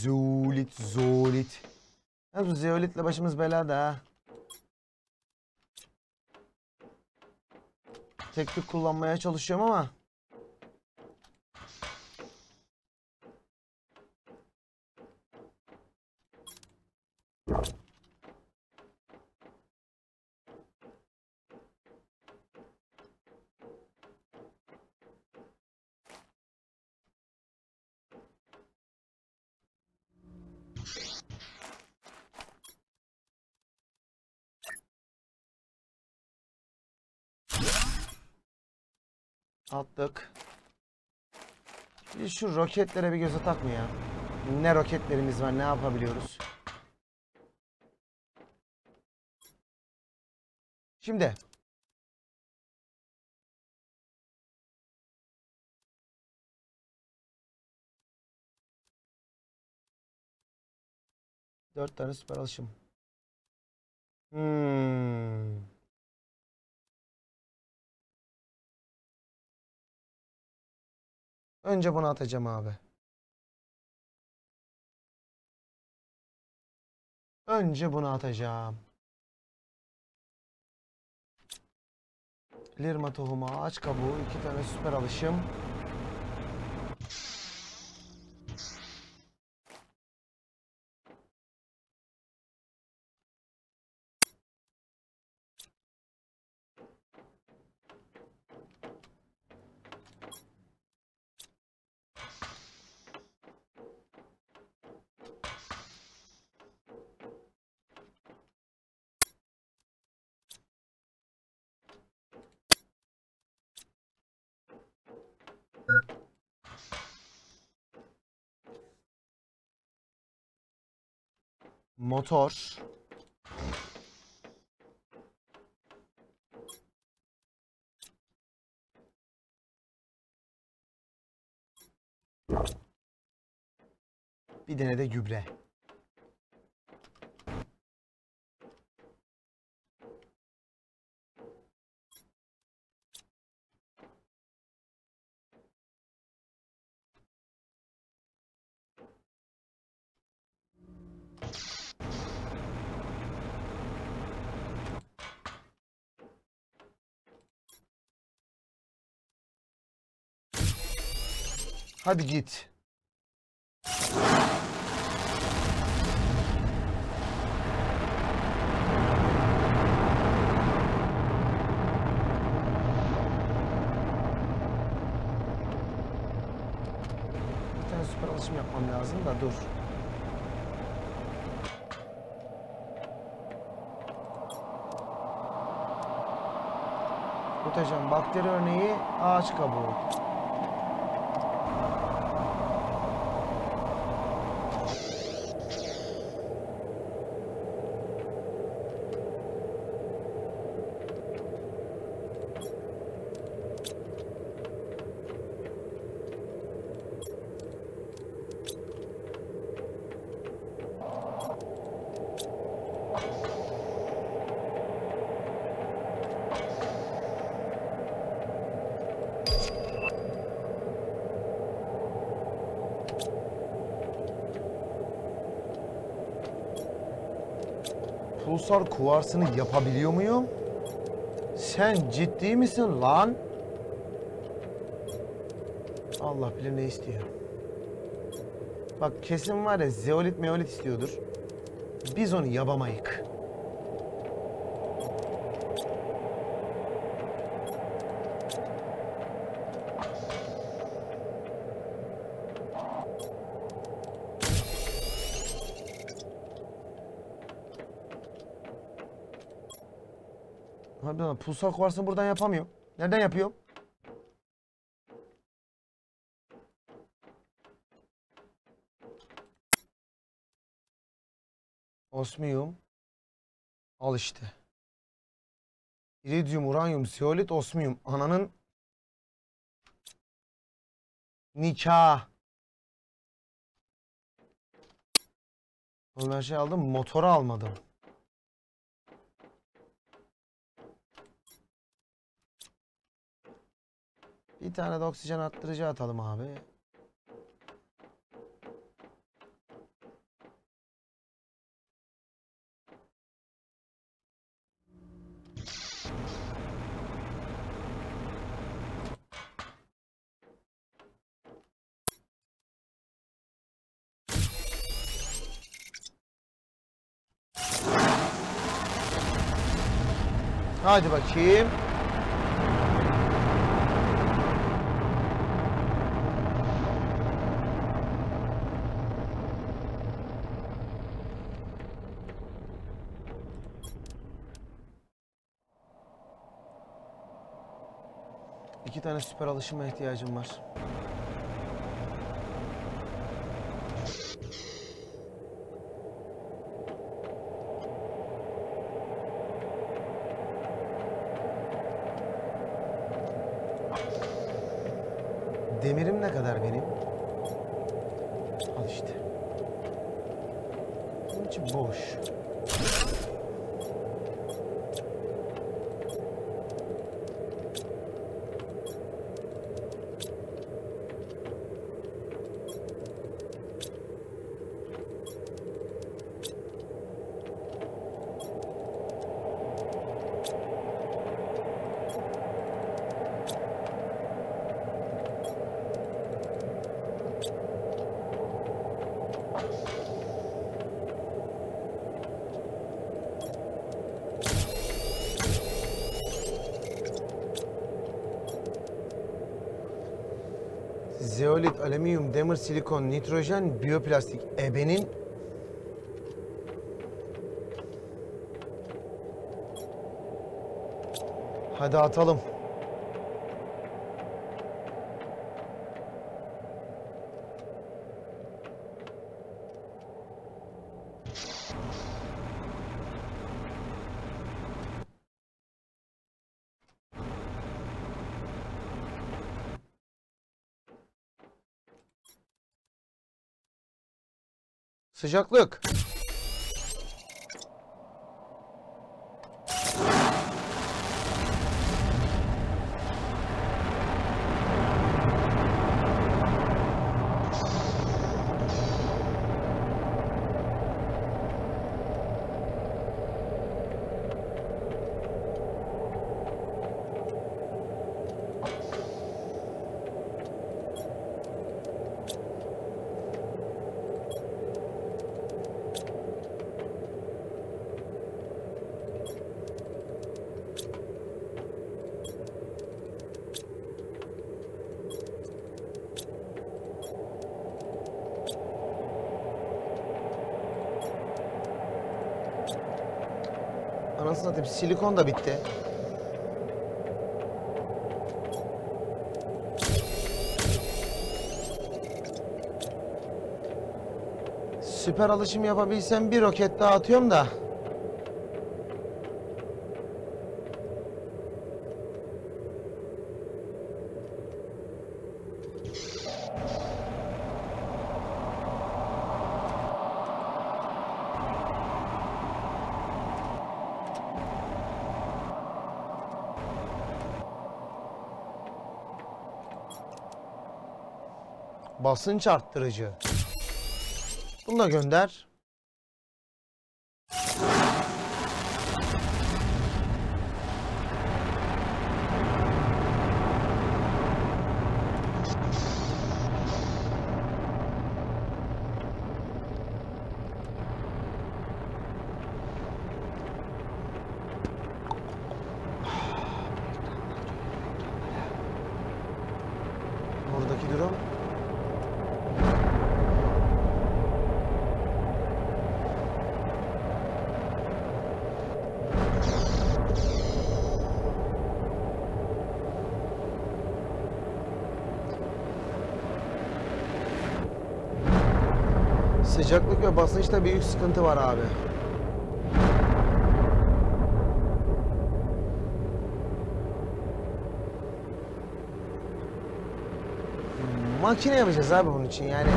Zeolit, zeolit. Ya bu zeolitle başımız belada ha. Tek tük kullanmaya çalışıyorum ama. Attık. Bir şu roketlere bir göze takmıyor ya. Ne roketlerimiz var, ne yapabiliyoruz. Şimdi. Dört tane süper alışım. Hmm. Önce bunu atacağım abi. Önce bunu atacağım. Lirma tohumu, ağaç kabuğu, iki tane süper alışım. Motor. Bir tane de gübre. Hadi git. Bir tane süper alışım yapmam lazım da dur. Mutajen bakteri örneği ağaç kabuğu. pulsar kuvarsını yapabiliyor muyum? Sen ciddi misin lan? Allah bilir ne istiyor. Bak kesin var ya zeolit meolit istiyordur. Biz onu yapamayık. Harbiden pulsar kuvarsını buradan yapamıyorum. Nereden yapıyorum? Osmiyum. Al işte. İridyum, uranyum, siyolit, osmiyum. Ananın nikah. Oğlum her şeyi aldım. Motoru almadım. Bir tane de oksijen arttırıcı atalım abi. Hadi bakayım. İki tane süper alışıma ihtiyacım var. Demirim ne kadar benim? Al işte. Bunun için boş. Zeolit, alüminyum, demir, silikon, nitrojen, biyoplastik, ebenin... Hadi atalım. Sıcaklık. Anasını satayım, silikon da bitti. Süper alışım yapabilsem bir roket daha atıyorum da. Basınç arttırıcı. Bunu da gönder. Sıcaklık ve basınçta büyük sıkıntı var abi. Makine yapacağız abi bunun için yani.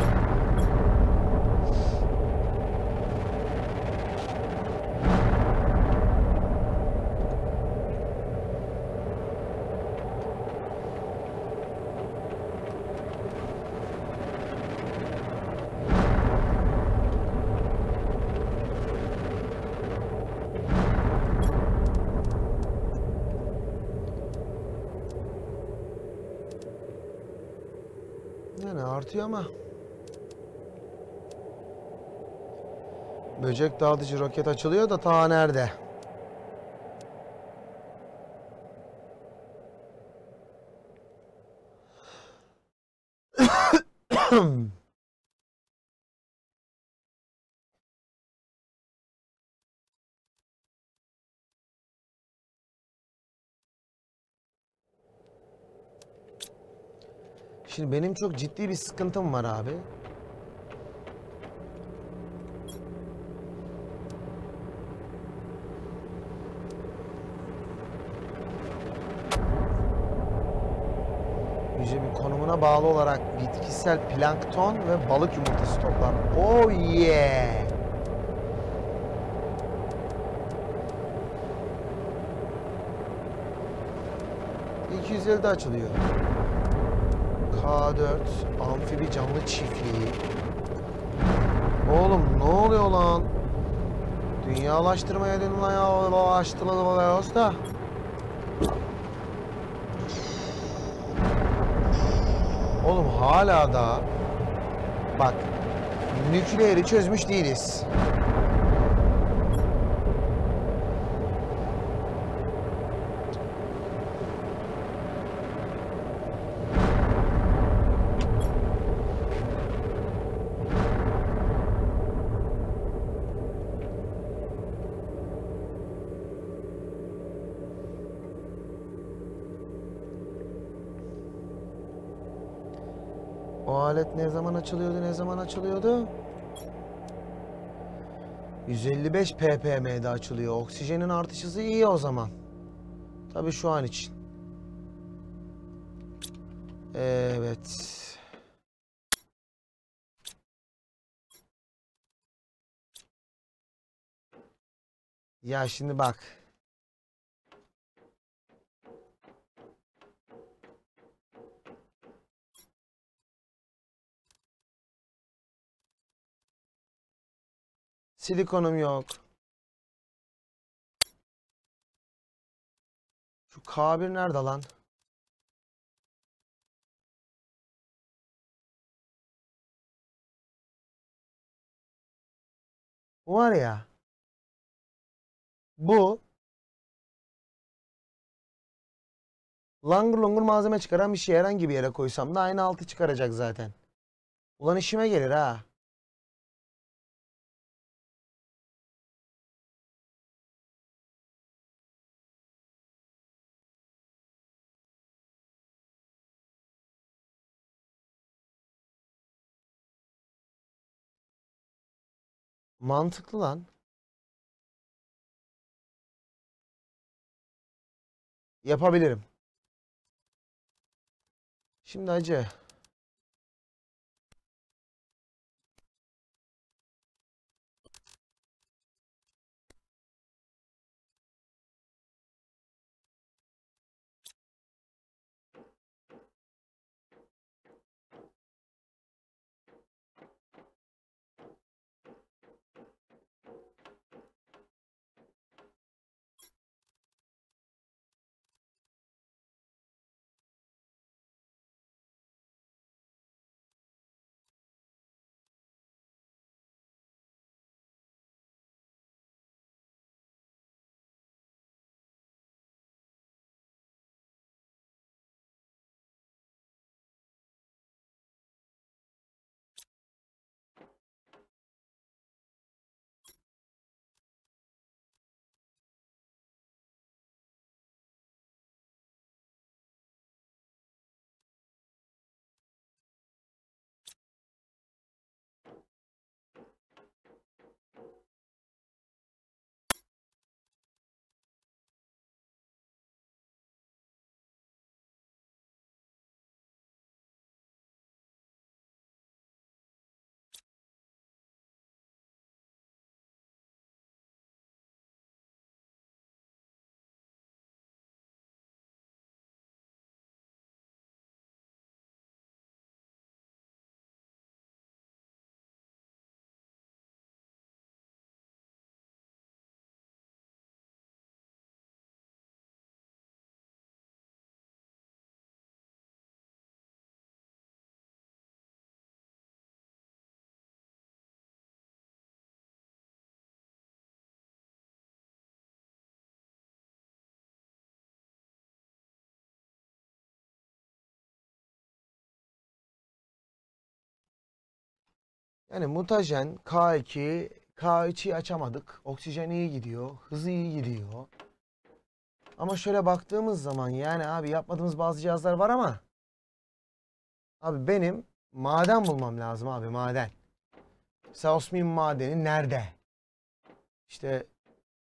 Artıyor ama böcek dağıtıcı roket açılıyor da ta nerede? Şimdi benim çok ciddi bir sıkıntım var abi. Yüce bir konumuna bağlı olarak bitkisel plankton ve balık yumurtası toplar. Oh yeah! iki yüz ellide açılıyor. K dört, amfibi canlı çiftliği. Oğlum ne oluyor lan? Dünyalaştırmaya dönün lan ya. Açtılar da. Oğlum hala da bak nükleeri çözmüş değiliz. Alet ne zaman açılıyordu, ne zaman açılıyordu? yüz elli beş ppm'de açılıyor. Oksijenin artış hızı iyi o zaman. Tabii şu an için. Evet. Ya şimdi bak. Silikonum yok. Şu K bir nerede lan? Var ya. Bu langır lungur malzeme çıkaran bir şey, herhangi bir yere koysam da aynı altı çıkaracak zaten. Ulan işime gelir ha. Mantıklı lan. Yapabilirim. Şimdi acı. Yani mutajen K iki, K üçü açamadık. Oksijen iyi gidiyor. Hızı iyi gidiyor. Ama şöyle baktığımız zaman yani abi yapmadığımız bazı cihazlar var ama abi benim maden bulmam lazım abi, maden. Osmium madeni nerede? İşte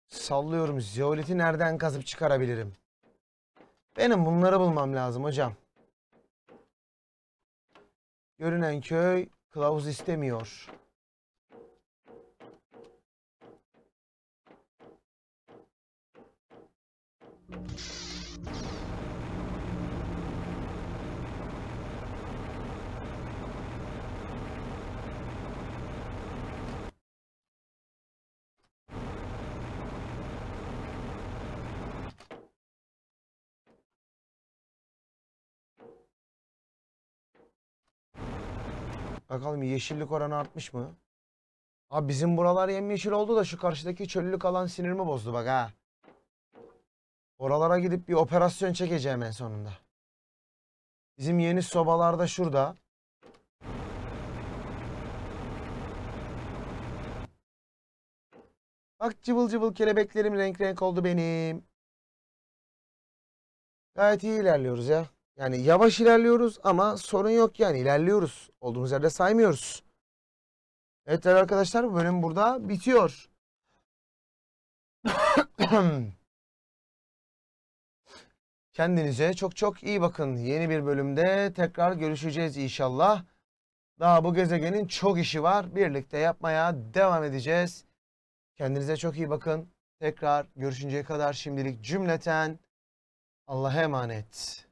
sallıyorum, zeoliti nereden kazıp çıkarabilirim? Benim bunları bulmam lazım hocam. Görünen köy kılavuz istemiyor. Bakalım yeşillik oranı artmış mı? Abi bizim buralar yemyeşil oldu da şu karşıdaki çöllük alan sinirimi bozdu bak ha. Oralara gidip bir operasyon çekeceğim en sonunda. Bizim yeni sobalarda şurada. Bak cıvıl cıvıl kelebeklerim renk renk oldu benim. Gayet iyi ilerliyoruz ya. Yani yavaş ilerliyoruz ama sorun yok yani, ilerliyoruz. Olduğumuz yerde saymıyoruz. Evet arkadaşlar, bu bölüm burada bitiyor. Kendinize çok çok iyi bakın. Yeni bir bölümde tekrar görüşeceğiz inşallah. Daha bu gezegenin çok işi var. Birlikte yapmaya devam edeceğiz. Kendinize çok iyi bakın. Tekrar görüşünceye kadar şimdilik cümleten Allah'a emanet.